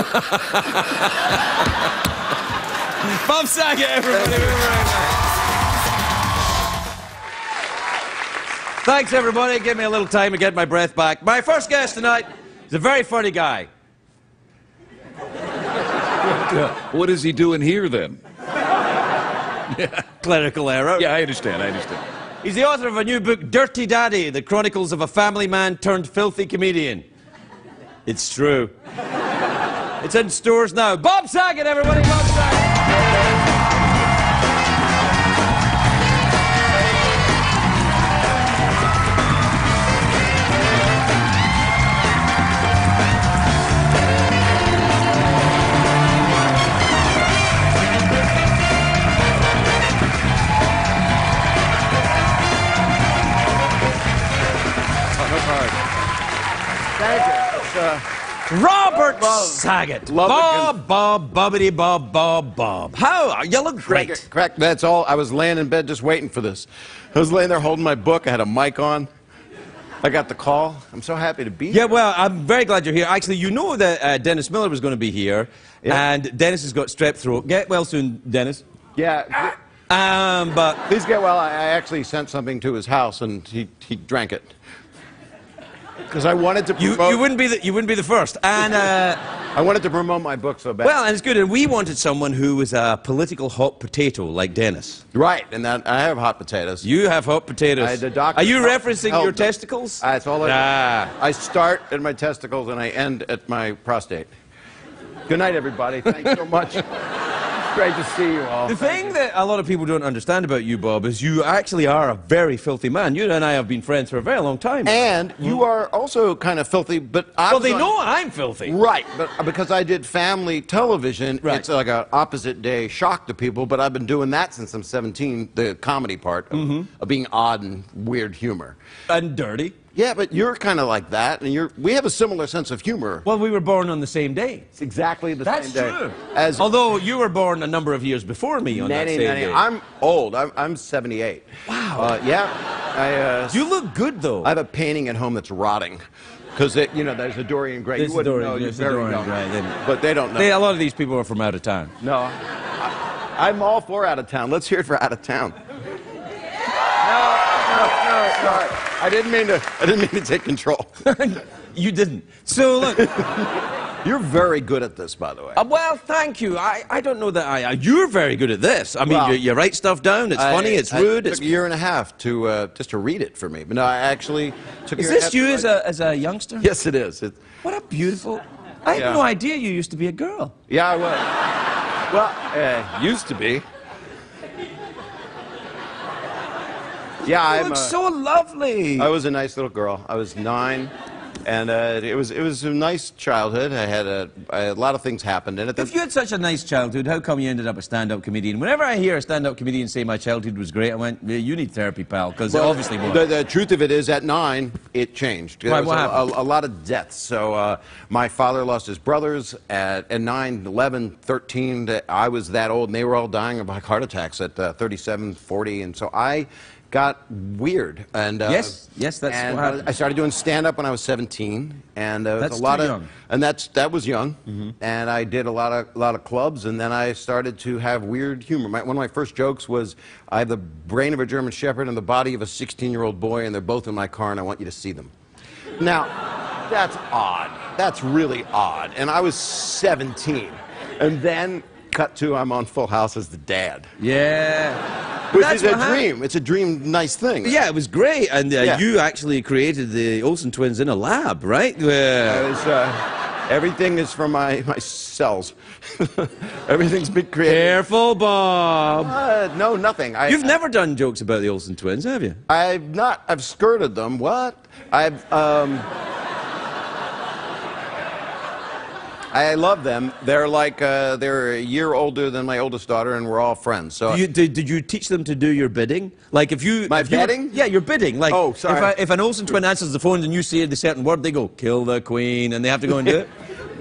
Bob Saget, everybody. Thank right thanks, everybody. Give me a little time to get my breath back. My first guest tonight is a very funny guy. What is he doing here then? Yeah. Clerical error. Yeah, I understand. I understand. He's the author of a new book, Dirty Daddy, The Chronicles of a Family Man Turned Filthy Comedian. It's true. It's in stores now. Bob Saget, everybody, Bob Robert Love. Saget. Love Bob, Bob, Bobbity, Bob, Bob, Bob. How are you? Look great. Correct, correct. That's all. I was laying in bed just waiting for this. I was laying there holding my book. I had a mic on. I got the call. I'm so happy to be yeah, here. Yeah, well, I'm very glad you're here. Actually, you know that uh, Dennis Miller was going to be here, yeah. and Dennis has got strep throat. Get well soon, Dennis. Yeah. Ah. Um, but please get well. I actually sent something to his house, and he, he drank it. Because I wanted to promote... You, you, wouldn't be the, you wouldn't be the first. And uh, I wanted to promote my book so bad. Well, and it's good. And we wanted someone who was a political hot potato like Dennis. Right, and that, I have hot potatoes. You have hot potatoes. I, the doctor, Are you referencing help. your testicles? Uh, it's all I nah. do. I start at my testicles and I end at my prostate. Good night, everybody. Thanks so much. Great to see you all. The Thank thing you. that a lot of people don't understand about you, Bob, is you actually are a very filthy man. You and I have been friends for a very long time. And you are also kind of filthy, but I Well, they on... know I'm filthy. Right, but because I did family television, right. it's like an opposite day shock to people, but I've been doing that since I'm seventeen, the comedy part of, mm-hmm. of being odd and weird humor. And dirty. Yeah, but you're kind of like that, and you're, we have a similar sense of humor. Well, we were born on the same day. It's exactly the That's same day. That's true. As Although you were born a number of years before me on that same day. I'm old. I'm, I'm seventy-eight. Wow. Uh, yeah. I, uh, you look good, though. I have a painting at home that's rotting. Because, you know, there's a Dorian Gray. There's you wouldn't Dorian, know. There's very Dorian Gray. They, but they don't know. They, a lot of these people are from out of town. No. I, I'm all for out of town. Let's hear it for out of town. No, no, sorry. I didn't mean to. I didn't mean to take control. You didn't. So look, you're very good at this, by the way. Uh, well, thank you. I, I don't know that I. Uh, you're very good at this. I mean, well, you, you write stuff down. It's I, funny. It's I, rude. It took it's a year and a half to uh, just to read it for me. But no, I actually took. Is this you as a as a youngster? Yes, it is. It, what a beautiful. I yeah. had no idea you used to be a girl. Yeah, I was. Well, uh, used to be. Yeah, you I'm look a, so lovely. I was a nice little girl. I was nine, and uh, it was it was a nice childhood. I had a, I had a lot of things happened in it. If you had such a nice childhood, how come you ended up a stand-up comedian? Whenever I hear a stand-up comedian say my childhood was great, I went, yeah, you need therapy, pal, because well, obviously was. The, the truth of it is, at nine, it changed. There right, was what a, happened? A, a lot of deaths. So uh, my father lost his brothers at, at nine, eleven, thirteen. I was that old, and they were all dying of heart attacks at uh, thirty-seven, forty, and so I. Got weird, and uh, yes, yes, that's and what happened. I started doing stand-up when I was seventeen, and uh, that's was a lot too of, young. and that's that was young, mm-hmm. and I did a lot of a lot of clubs, and then I started to have weird humor. My, one of my first jokes was, I have the brain of a German Shepherd and the body of a sixteen-year-old boy, and they're both in my car, and I want you to see them. Now, that's odd. That's really odd. And I was seventeen, and then. Cut to, I'm on Full House as the dad. Yeah. Which is a dream. It's a dream, nice thing. Right? Yeah, it was great. And uh, yeah. you actually created the Olsen twins in a lab, right? Where... I was, uh, everything is from my, my cells. Everything's been created. Careful, Bob. Uh, no, nothing. I, You've I, never done jokes about the Olsen twins, have you? I've not. I've skirted them. What? I've, um... I love them. They're like, uh, they're a year older than my oldest daughter, and we're all friends. So you, did, did you teach them to do your bidding? Like if you... My if bidding? You were, yeah, your bidding. Like oh, sorry. If, I, if an Olsen twin answers the phone and you say the certain word, they go, kill the queen, and they have to go and do it?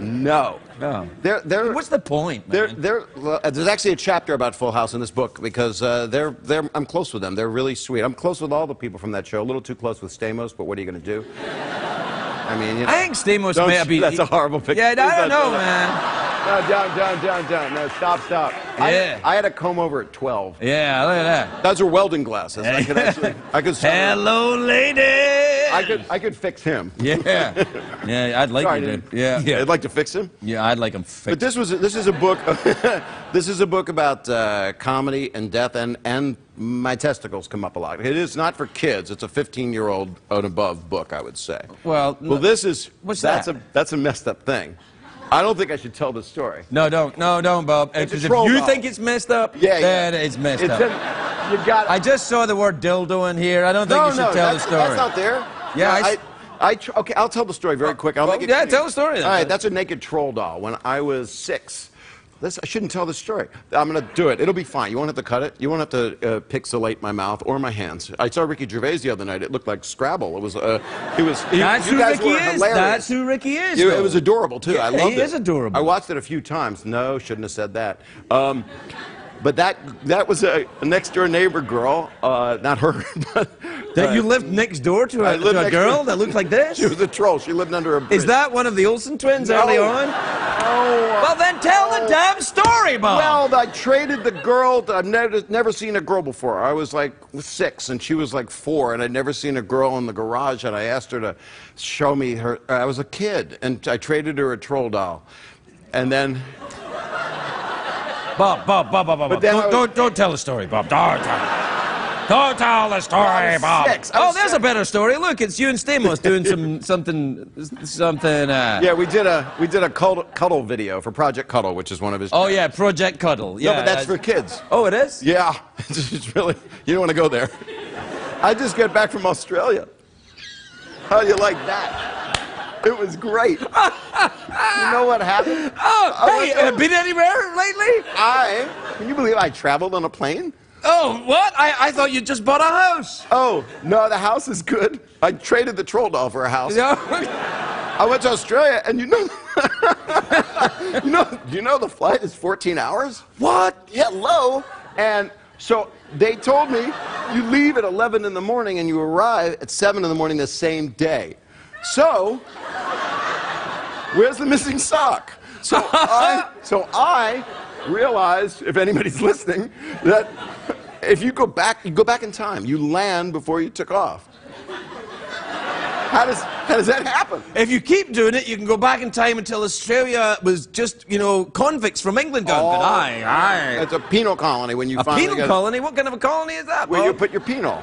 No. No. They're, they're, What's the point, man? They're, they're, there's actually a chapter about Full House in this book because uh, they're, they're, I'm close with them. They're really sweet. I'm close with all the people from that show. A little too close with Stamos, but what are you going to do? I mean, you know, I think Stamos may have been... That's a horrible picture. Yeah, I don't know, man. No, down, down, down, down. No, stop, stop. Yeah. I, I had a comb over at twelve. Yeah, look at that. Those are welding glasses. I could actually... I could Hello, ladies! I could, I could fix him. Yeah. Yeah, I'd like Sorry, you to... Yeah. yeah. I'd like to fix him? Yeah, I'd like him fixed. But this was... This is a book... This is a book about uh, comedy and death and... and my testicles come up a lot. It is not for kids. It's a fifteen-year-old and above book, I would say. Well, well, this is what's that's that? a that's a messed up thing. I don't think I should tell the story. No, don't, no, don't, Bob. It's if you ball. think it's messed up, yeah, then yeah. it's messed it's up. A, you got. I just saw the word dildo in here. I don't think no, you should no, tell the story. That's out there. Yeah. No, I, I, I tr okay, I'll tell the story very quick. I'll well, make it yeah, clear. Tell the story. Then. All right, that's a naked troll doll. When I was six. This, I shouldn't tell this story. I'm going to do it. It'll be fine. You won't have to cut it. You won't have to uh, pixelate my mouth or my hands. I saw Ricky Gervais the other night. It looked like Scrabble. It was, uh, it was, he, That's who Ricky is. Hilarious. That's who Ricky is. It, it was adorable, too. Yeah, I loved it. He is adorable. I watched it a few times. No, shouldn't have said that. Um, but that, that was a next-door neighbor girl. Uh, not her, but... That uh, you lived next door to a, to a girl that looked like this? She was a troll. She lived under a bridge. Is that one of the Olsen twins no. early on? Oh. Well, then tell oh. the damn story, Bob. Well, I traded the girl. I've never, never seen a girl before. I was like six, and she was like four, and I'd never seen a girl in the garage, and I asked her to show me her. I was a kid, and I traded her a troll doll. And then... Bob, Bob, Bob, Bob, Bob, Bob. Don't, was... don't, don't tell the story, Bob. Don't tell, don't tell the story, Bob. Oh, there's sick. a better story. Look, it's you and Stamos doing some something, something. Uh... Yeah, we did a we did a cuddle, cuddle video for Project Cuddle, which is one of his. Oh yeah, Project Cuddle. Yeah, no, but that's uh, for kids. Oh, it is. Yeah, it's really. You don't want to go there. I just got back from Australia. How do you like that? It was great. You know what happened? Oh, I hey, have uh, been anywhere lately? I, can you believe I traveled on a plane? Oh, what? I, I thought you just bought a house. Oh, no, the house is good. I traded the troll doll for a house. No. I went to Australia, and you know, you know, you know the flight is fourteen hours? What? Hello. And so they told me, you leave at eleven in the morning, and you arrive at seven in the morning the same day. So, where's the missing sock? So I, so I realized, if anybody's listening, that if you go back, you go back in time. You land before you took off. How does, how does that happen? If you keep doing it, you can go back in time until Australia was just, you know, convicts from England gone. Oh, but aye, aye. It's a penal colony when you a finally A penal colony? What kind of a colony is that, Where Bob? you put your penal.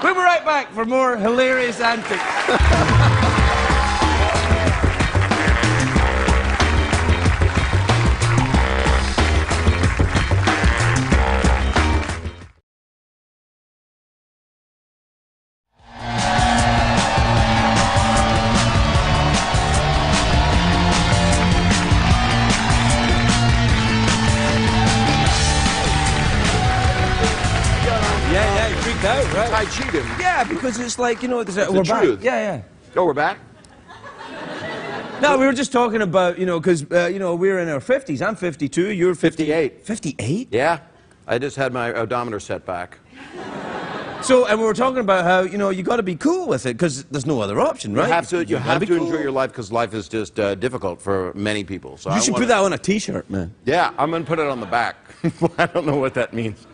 We'll be right back for more hilarious antics. Yeah, yeah, you freaked out, right? I cheated. Yeah, because it's like, you know, there's a, we're the truth. back. Yeah, yeah. Oh, we're back? No, we were just talking about, you know, because, uh, you know, we're in our fifties. I'm fifty-two, you're fifty-eight. fifty-eight? Yeah. I just had my odometer set back. So, and we were talking about how, you know, you got to be cool with it, because there's no other option, right? You have to, you you have to cool. enjoy your life, because life is just uh, difficult for many people. So You I should wanna... put that on a T-shirt, man. Yeah, I'm going to put it on the back. I don't know what that means.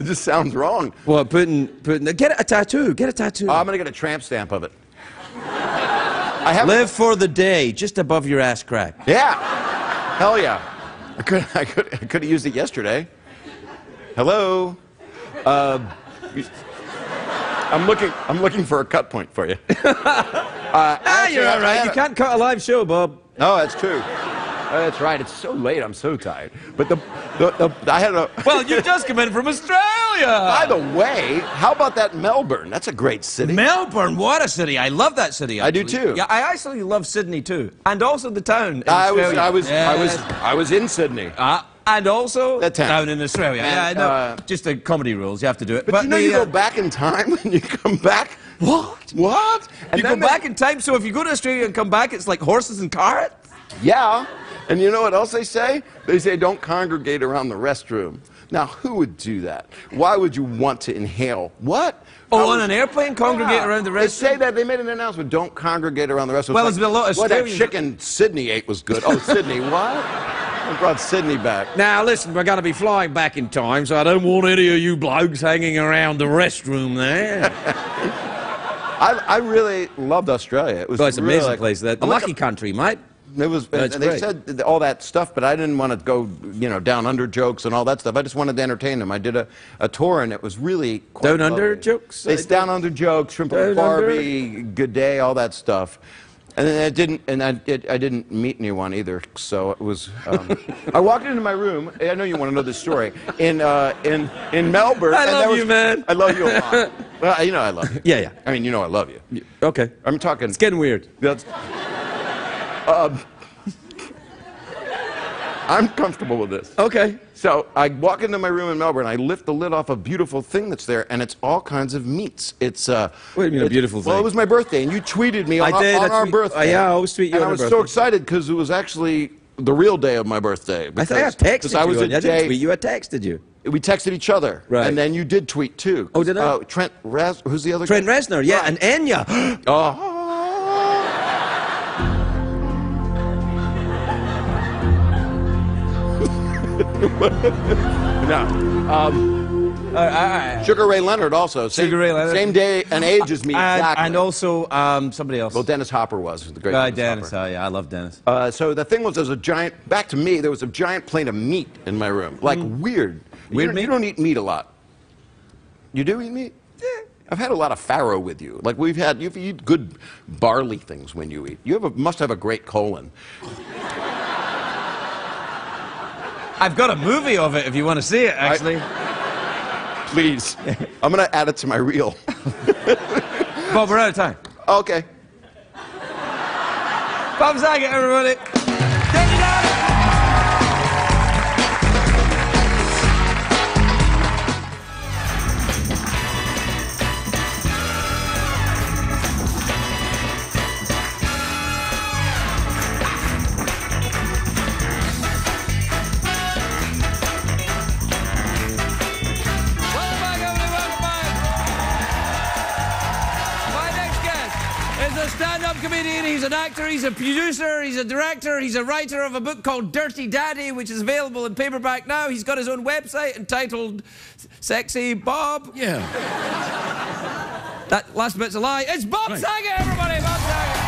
It just sounds wrong. Well, putting, putting, get a tattoo, get a tattoo. Oh, I'm going to get a tramp stamp of it. I have Live for the day, just above your ass crack. Yeah. Hell yeah. I could, I could, I could have used it yesterday. Hello. Uh, I'm looking, I'm looking for a cut point for you. uh, ah, you're all right. You can't cut a live show, Bob. No, that's true. Oh, that's right. It's so late. I'm so tired. But the, the, the I had a. Well, you just come in from Australia. By the way, how about that Melbourne? That's a great city. Melbourne, what a city! I love that city. Actually. I do too. Yeah, I actually love Sydney too, and also the town. In I Australia. was, I was, yes. I was, I was in Sydney. Uh, and also the town. down in Australia. And, yeah, no, uh, just the comedy rules. You have to do it. But, but you know, the, you go uh, back in time and you come back. What? What? And you go back in time. So if you go to Australia and come back, it's like horses and carrots. Yeah. And you know what else they say? They say don't congregate around the restroom. Now, who would do that? Why would you want to inhale? What? Oh, on an airplane, congregate yeah. around the restroom? They say that. They made an announcement, don't congregate around the restroom. Well, it's like, there's been a lot of... Well, that chicken Sydney ate was good. Oh, Sydney, what? I brought Sydney back. Now, listen, we're going to be flying back in time, so I don't want any of you blokes hanging around the restroom there. I, I really loved Australia. It was well, it's an really amazing like, place. That, the lucky a, country, mate. It was, no, and they great. said all that stuff, but I didn't want to go, you know, down under jokes and all that stuff. I just wanted to entertain them. I did a, a tour, and it was really quite Down lovely. under jokes? It's down under jokes, Shrimp and Barbie, under. Good Day, all that stuff. And then I didn't, and I, it, I didn't meet anyone either, so it was, um, I walked into my room, I know you want to know this story, in, uh, in, in Melbourne. I and love that was, you, man. I love you a lot. Well, you know I love you. Yeah, yeah. I mean, you know I love you. Okay. I'm talking. It's getting weird. That's... Um, I'm comfortable with this. Okay. So I walk into my room in Melbourne, I lift the lid off a beautiful thing that's there, and it's all kinds of meats. It's, uh... What do you mean a beautiful thing? Well, it was my birthday, and you tweeted me on, I did, on I our birthday. I, yeah, I always tweet you and on I was birthday. so excited, because it was actually the real day of my birthday. Because, I think I texted you. I, was a I didn't day, tweet you, I texted you. We texted each other. Right. And then you did tweet, too. Oh, did I? Uh, Trent Reznor, who's the other Trent guy? Trent Reznor, yeah, right. and Enya. Oh. No. Um, Uh, I, I, Sugar Ray Leonard also. Same, Sugar Ray Leonard. Same day and age as me, exactly. And, and also um, somebody else. Well, Dennis Hopper was. The great uh, Dennis, Dennis Hopper. Uh, yeah, I love Dennis. Uh, so the thing was, there was a giant, back to me, there was a giant plate of meat in my room. Like, mm. weird. Weird you meat? You don't eat meat a lot. You do eat meat? Yeah. I've had a lot of farro with you. Like, we've had, you eat good barley things when you eat. You have a, must have a great colon. I've got a movie of it if you want to see it, actually. I, please. I'm going to add it to my reel. Bob, we're out of time. Okay. Bob Saget, everybody. He's an actor, he's a producer, he's a director, he's a writer of a book called Dirty Daddy, which is available in paperback now. He's got his own website entitled Sexy Bob. Yeah. That last bit's a lie. It's Bob right. Saget, everybody! Bob Saget!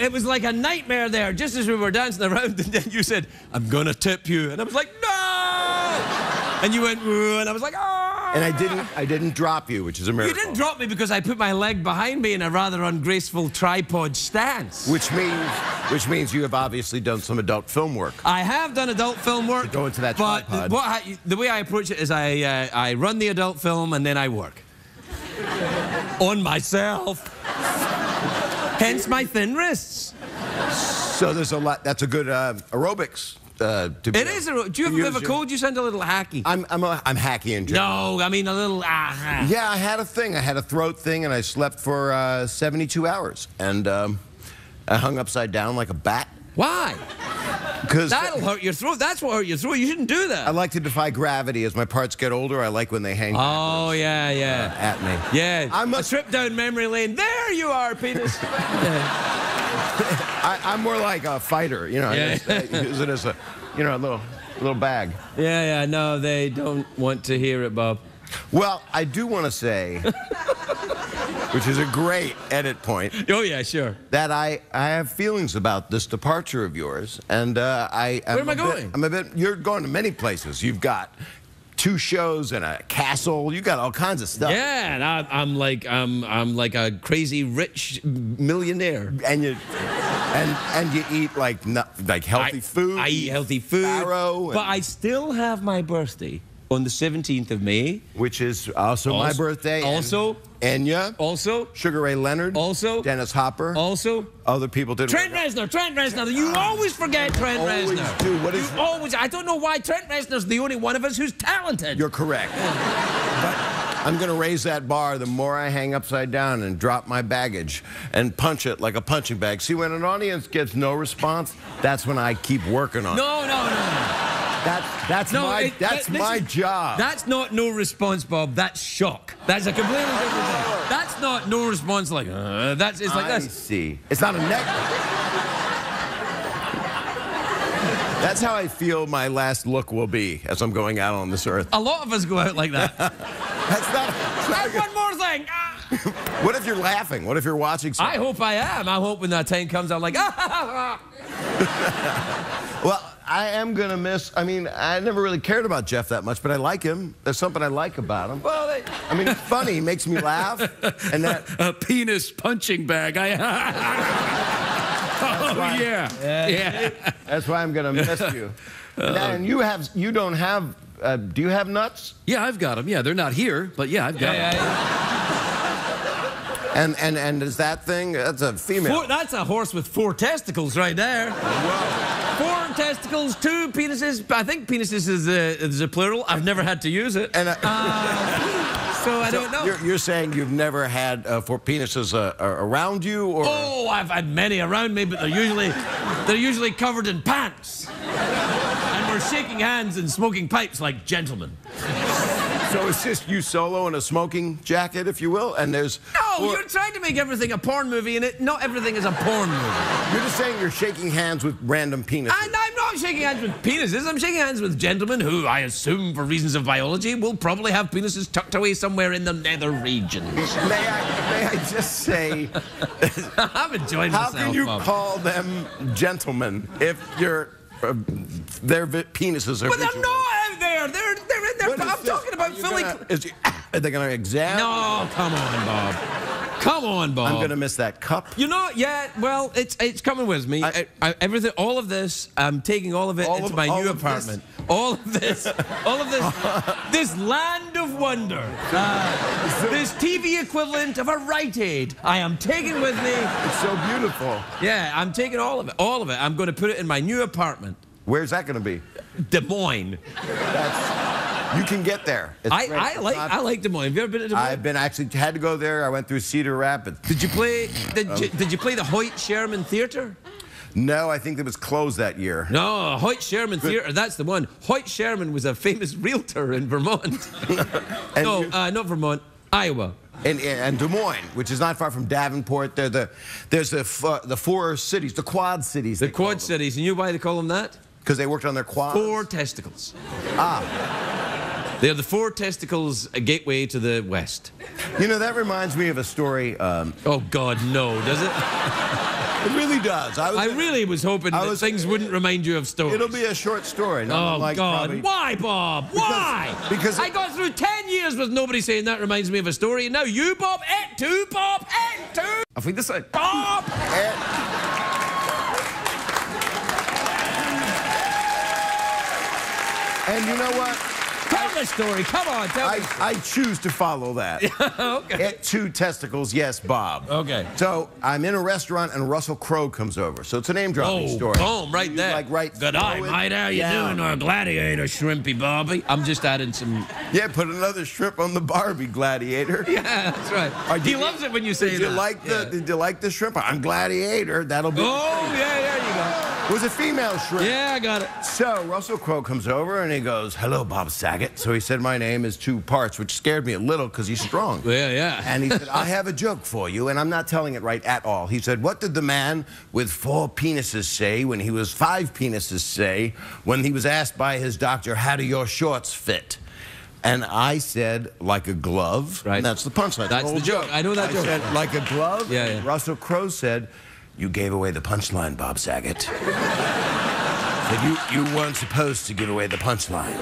It was like a nightmare there, just as we were dancing around, and then you said, I'm gonna tip you. And I was like, no! And you went, woo, and I was like, ah! And I didn't, I didn't drop you, which is a miracle. You didn't drop me because I put my leg behind me in a rather ungraceful tripod stance. Which means, which means you have obviously done some adult film work. I have done adult film work. To go into that but tripod. What I, the way I approach it is I, uh, I run the adult film and then I work. On myself. Hence my thin wrists. So there's a lot. That's a good uh, aerobics. Uh, to it is. A, do you have a bit of a cold? You sound a little hacky. I'm I'm a, I'm hacky in general. No, I mean a little. Uh, yeah, I had a thing. I had a throat thing, and I slept for uh, seventy-two hours, and um, I hung upside down like a bat. Why? Because that'll hurt your throat. That's what hurt your throat. You shouldn't do that. I like to defy gravity. As my parts get older, I like when they hang. Oh yeah, yeah. Uh, at me. Yeah. I'm a, a trip down memory lane. There you are, penis. I, I'm more like a fighter. You know, yeah. I, just, I use it as a, you know, a little, a little bag. Yeah, yeah. No, they don't want to hear it, Bob. Well, I do want to say, which is a great edit point. Oh, yeah, sure. That I, I have feelings about this departure of yours, and uh, I... Where am I going? I'm a bit... You're going to many places. You've got two shows and a castle. You've got all kinds of stuff. Yeah, and I, I'm like I'm, I'm like a crazy rich millionaire. And you... And, and you eat, like, not, like healthy I, food. I eat healthy food. Farrow. But I still have my birthday. On the seventeenth of May, which is also, also my birthday. Also, Enya. Also, Sugar Ray Leonard. Also, Dennis Hopper. Also, other people did. Trent Reznor. Trent Reznor. You uh, always forget Trent always Reznor. Do. What is you always. I don't know why Trent Reznor's the only one of us who's talented. You're correct. But I'm gonna raise that bar the more I hang upside down and drop my baggage and punch it like a punching bag. See, when an audience gets no response, that's when I keep working on. No, it. No, no, no. That's, that's no, my, it, that's that, my is, job. That's not no response, Bob. That's shock. That's a completely different thing. That's not no response like, uh, that's, it's like I this. I see. It's not a neck. That's how I feel my last look will be as I'm going out on this earth. A lot of us go out like that. That's not... That's not that's one more thing. Ah. What if you're laughing? What if you're watching something? I hope I am. I hope when that time comes, I'm like, ah, Well... I am going to miss, I mean, I never really cared about Jeff that much, but I like him. There's something I like about him. Well, they, I mean, it's funny. He makes me laugh. And that... A, a penis punching bag. I... oh, why, yeah. Yeah. yeah. That's why I'm going to miss you. And, that, and you have, you don't have, uh, do you have nuts? Yeah, I've got them. Yeah, they're not here, but yeah, I've got yeah, them. Yeah, yeah. And, and, and is that thing, that's a female. Four, that's a horse with four testicles right there. Whoa. Four testicles, two penises. I think penises is a, is a plural. I've never had to use it. And a, uh, so I so don't know. You're, you're saying you've never had uh, four penises uh, around you, or? Oh, I've had many around me, but they're usually they're usually covered in pants, and we're shaking hands and smoking pipes like gentlemen. So it's just you solo in a smoking jacket, if you will, and there's... No, you're trying to make everything a porn movie, and it, not everything is a porn movie. You're just saying you're shaking hands with random penises. And I'm not shaking hands with penises. I'm shaking hands with gentlemen who, I assume, for reasons of biology, will probably have penises tucked away somewhere in the nether regions. May I, may I just say... I'm enjoying how myself, How can you Bob. Call them gentlemen if you're, uh, their penises are... But visual. They're not out there! They're, they're in their... I'm this? talking about Philly... Gonna, is you, are they going to examine? No, come on, Bob. Come on, Bob. I'm going to miss that cup. You know, yeah, well, it's it's coming with me. I, I, I, everything, all of this, I'm taking all of it all into of, my new apartment. This. All of this, all of this, this land of wonder, uh, so, this T V equivalent of a Rite Aid, I am taking with me. It's so beautiful. Yeah, I'm taking all of it, all of it. I'm going to put it in my new apartment. Where's that going to be? Des Moines. That's... You can get there. It's I, I like not, I like Des Moines. Have you ever been to Des Moines? I've been actually had to go there. I went through Cedar Rapids. Did you play? Did um, you, did you play the Hoyt Sherman Theater? No, I think it was closed that year. No, Hoyt Sherman Good. Theater. That's the one. Hoyt Sherman was a famous realtor in Vermont. and no, you, uh, not Vermont, Iowa. And, and Des Moines, which is not far from Davenport. They're the there's the uh, the four cities, the Quad Cities. The Quad Cities, and you know why they call them that? Because they worked on their quads. Four testicles. Ah. They are the four testicles, a gateway to the West. You know, that reminds me of a story. Um, oh, God, no, does it? It really does. I, was I really was hoping I was, that things wouldn't remind you of stories. It'll be a short story. No, oh, like God. Probably... Why, Bob? Because, Why? Because I got through ten years with nobody saying that reminds me of a story, and now you, Bob, et tu, Bob, et tu. I think this is... Bob! Et... And you know what? Tell the story. Come on, tell me. I choose to follow that. Okay. At two testicles, yes, Bob. Okay. So I'm in a restaurant and Russell Crowe comes over. So it's a name-dropping oh, story. Boom, right you there. Like right. Good eye, mate. How you yeah. doing, our gladiator, Shrimpy Barbie? I'm just adding some. Yeah, put another shrimp on the Barbie, gladiator. Yeah, that's right. Or, he you, loves it when you say did that. You like yeah. the, did you like the shrimp? I'm gladiator. That'll be. Oh the yeah, there you go. It was a female shrimp. Yeah, I got it. So Russell Crowe comes over and he goes, hello, Bob Saget. So he said, my name is two parts, which scared me a little because he's strong. Yeah, yeah. And he said, I have a joke for you, and I'm not telling it right at all. He said, what did the man with four penises say when he was five penises say when he was asked by his doctor, how do your shorts fit? And I said, like a glove. Right. And that's the punchline. That's the joke. joke. I know that I joke. Said, like a glove. Yeah, and yeah. Russell Crowe said, you gave away the punchline, Bob Saget. Said, you, you weren't supposed to give away the punchline.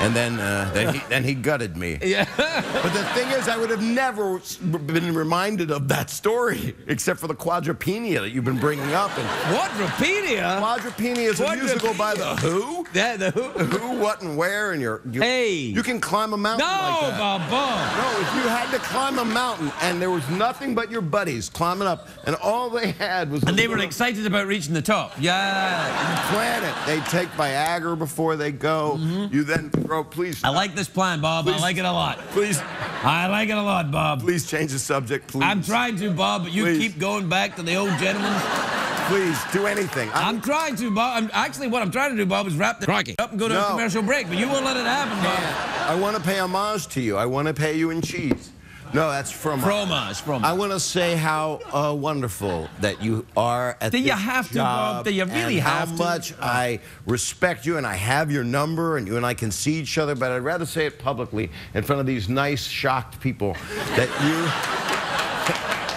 And then, uh, then, he, then he gutted me. Yeah. But the thing is, I would have never been reminded of that story, except for the quadripenia that you've been bringing up. And quadripenia? Quadripenia is quadripenia. a musical by The Who. Yeah, The Who. Who, What, and Where, and your... You, hey. You can climb a mountain no, like that. No, Bob, Bob. No, if you had to climb a mountain, and there was nothing but your buddies climbing up, and all they had was... And they were excited about reaching the top. Yeah. You plan it. They take Viagra before they go. Mm-hmm. You then... Bro, please. I like this plan, Bob. Please. I like it a lot. Please. I like it a lot, Bob. Please change the subject, please. I'm trying to, Bob, but you please. keep going back to the old gentleman. Please, do anything. I'm, I'm trying to, Bob. I'm, actually, what I'm trying to do, Bob, is wrap the Crikey. up and go to no. a commercial break, but you won't let it happen, Bob. I want to pay homage to you. I want to pay you in cheese. No, that's fromage. Fromage, fromage. I want to say how uh, wonderful that you are at Do this you have to, Bob? Do you really have to? How much I respect you, and I have your number, and you and I can see each other, but I'd rather say it publicly in front of these nice, shocked people that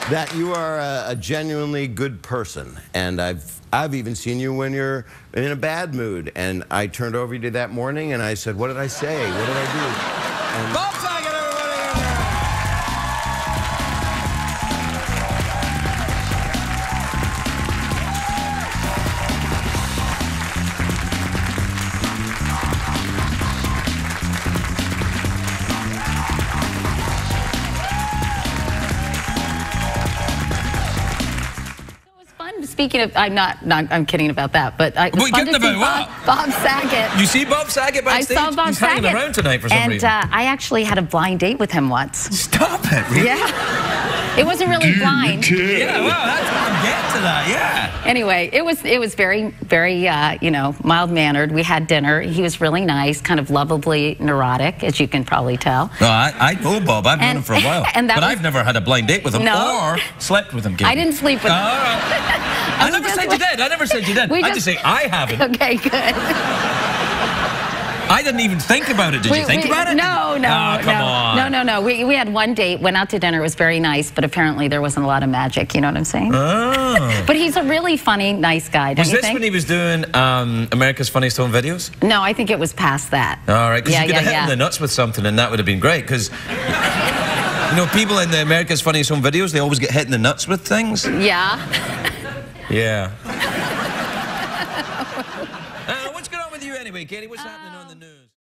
you that you are a, a genuinely good person, and I've. I've even seen you when you're in a bad mood, and I turned over to you that morning, and I said, "What did I say? What did I do?" And Bob Saget. speaking of, I'm not, not I'm kidding about that, but I was fun to see Bob, Bob Saget. You see Bob Saget backstage? I saw Bob He's Saget. Hanging around tonight for some and, reason. And uh, I actually had a blind date with him once. Stop it, really? Yeah. It wasn't really blind. Yeah, well, that's, I'll get to that, yeah. Anyway, it was, it was very, very, uh, you know, mild-mannered. We had dinner. He was really nice, kind of lovably neurotic, as you can probably tell. No, I, I know Bob. I've known him for a while. And that but was, I've never had a blind date with him no. or slept with him. Gabe. I didn't sleep with him. Uh, I never said like, you did. I never said you did. I just, just say I haven't. Okay, good. I didn't even think about it. Did we, you think we, about it? No, no, oh, come no, on. no, no, no. We we had one date. Went out to dinner. It was very nice, but apparently there wasn't a lot of magic. You know what I'm saying? Oh. But he's a really funny, nice guy. Don't was you this think? when he was doing um, America's Funniest Home Videos? No, I think it was past that. All right, because yeah, you could yeah, have hit yeah. him in the nuts with something, and that would have been great. Because. You know, people in the America's Funniest Home Videos, they always get hit in the nuts with things. Yeah. Yeah. uh, what's going on with you anyway, Katie? What's um. happening on the news?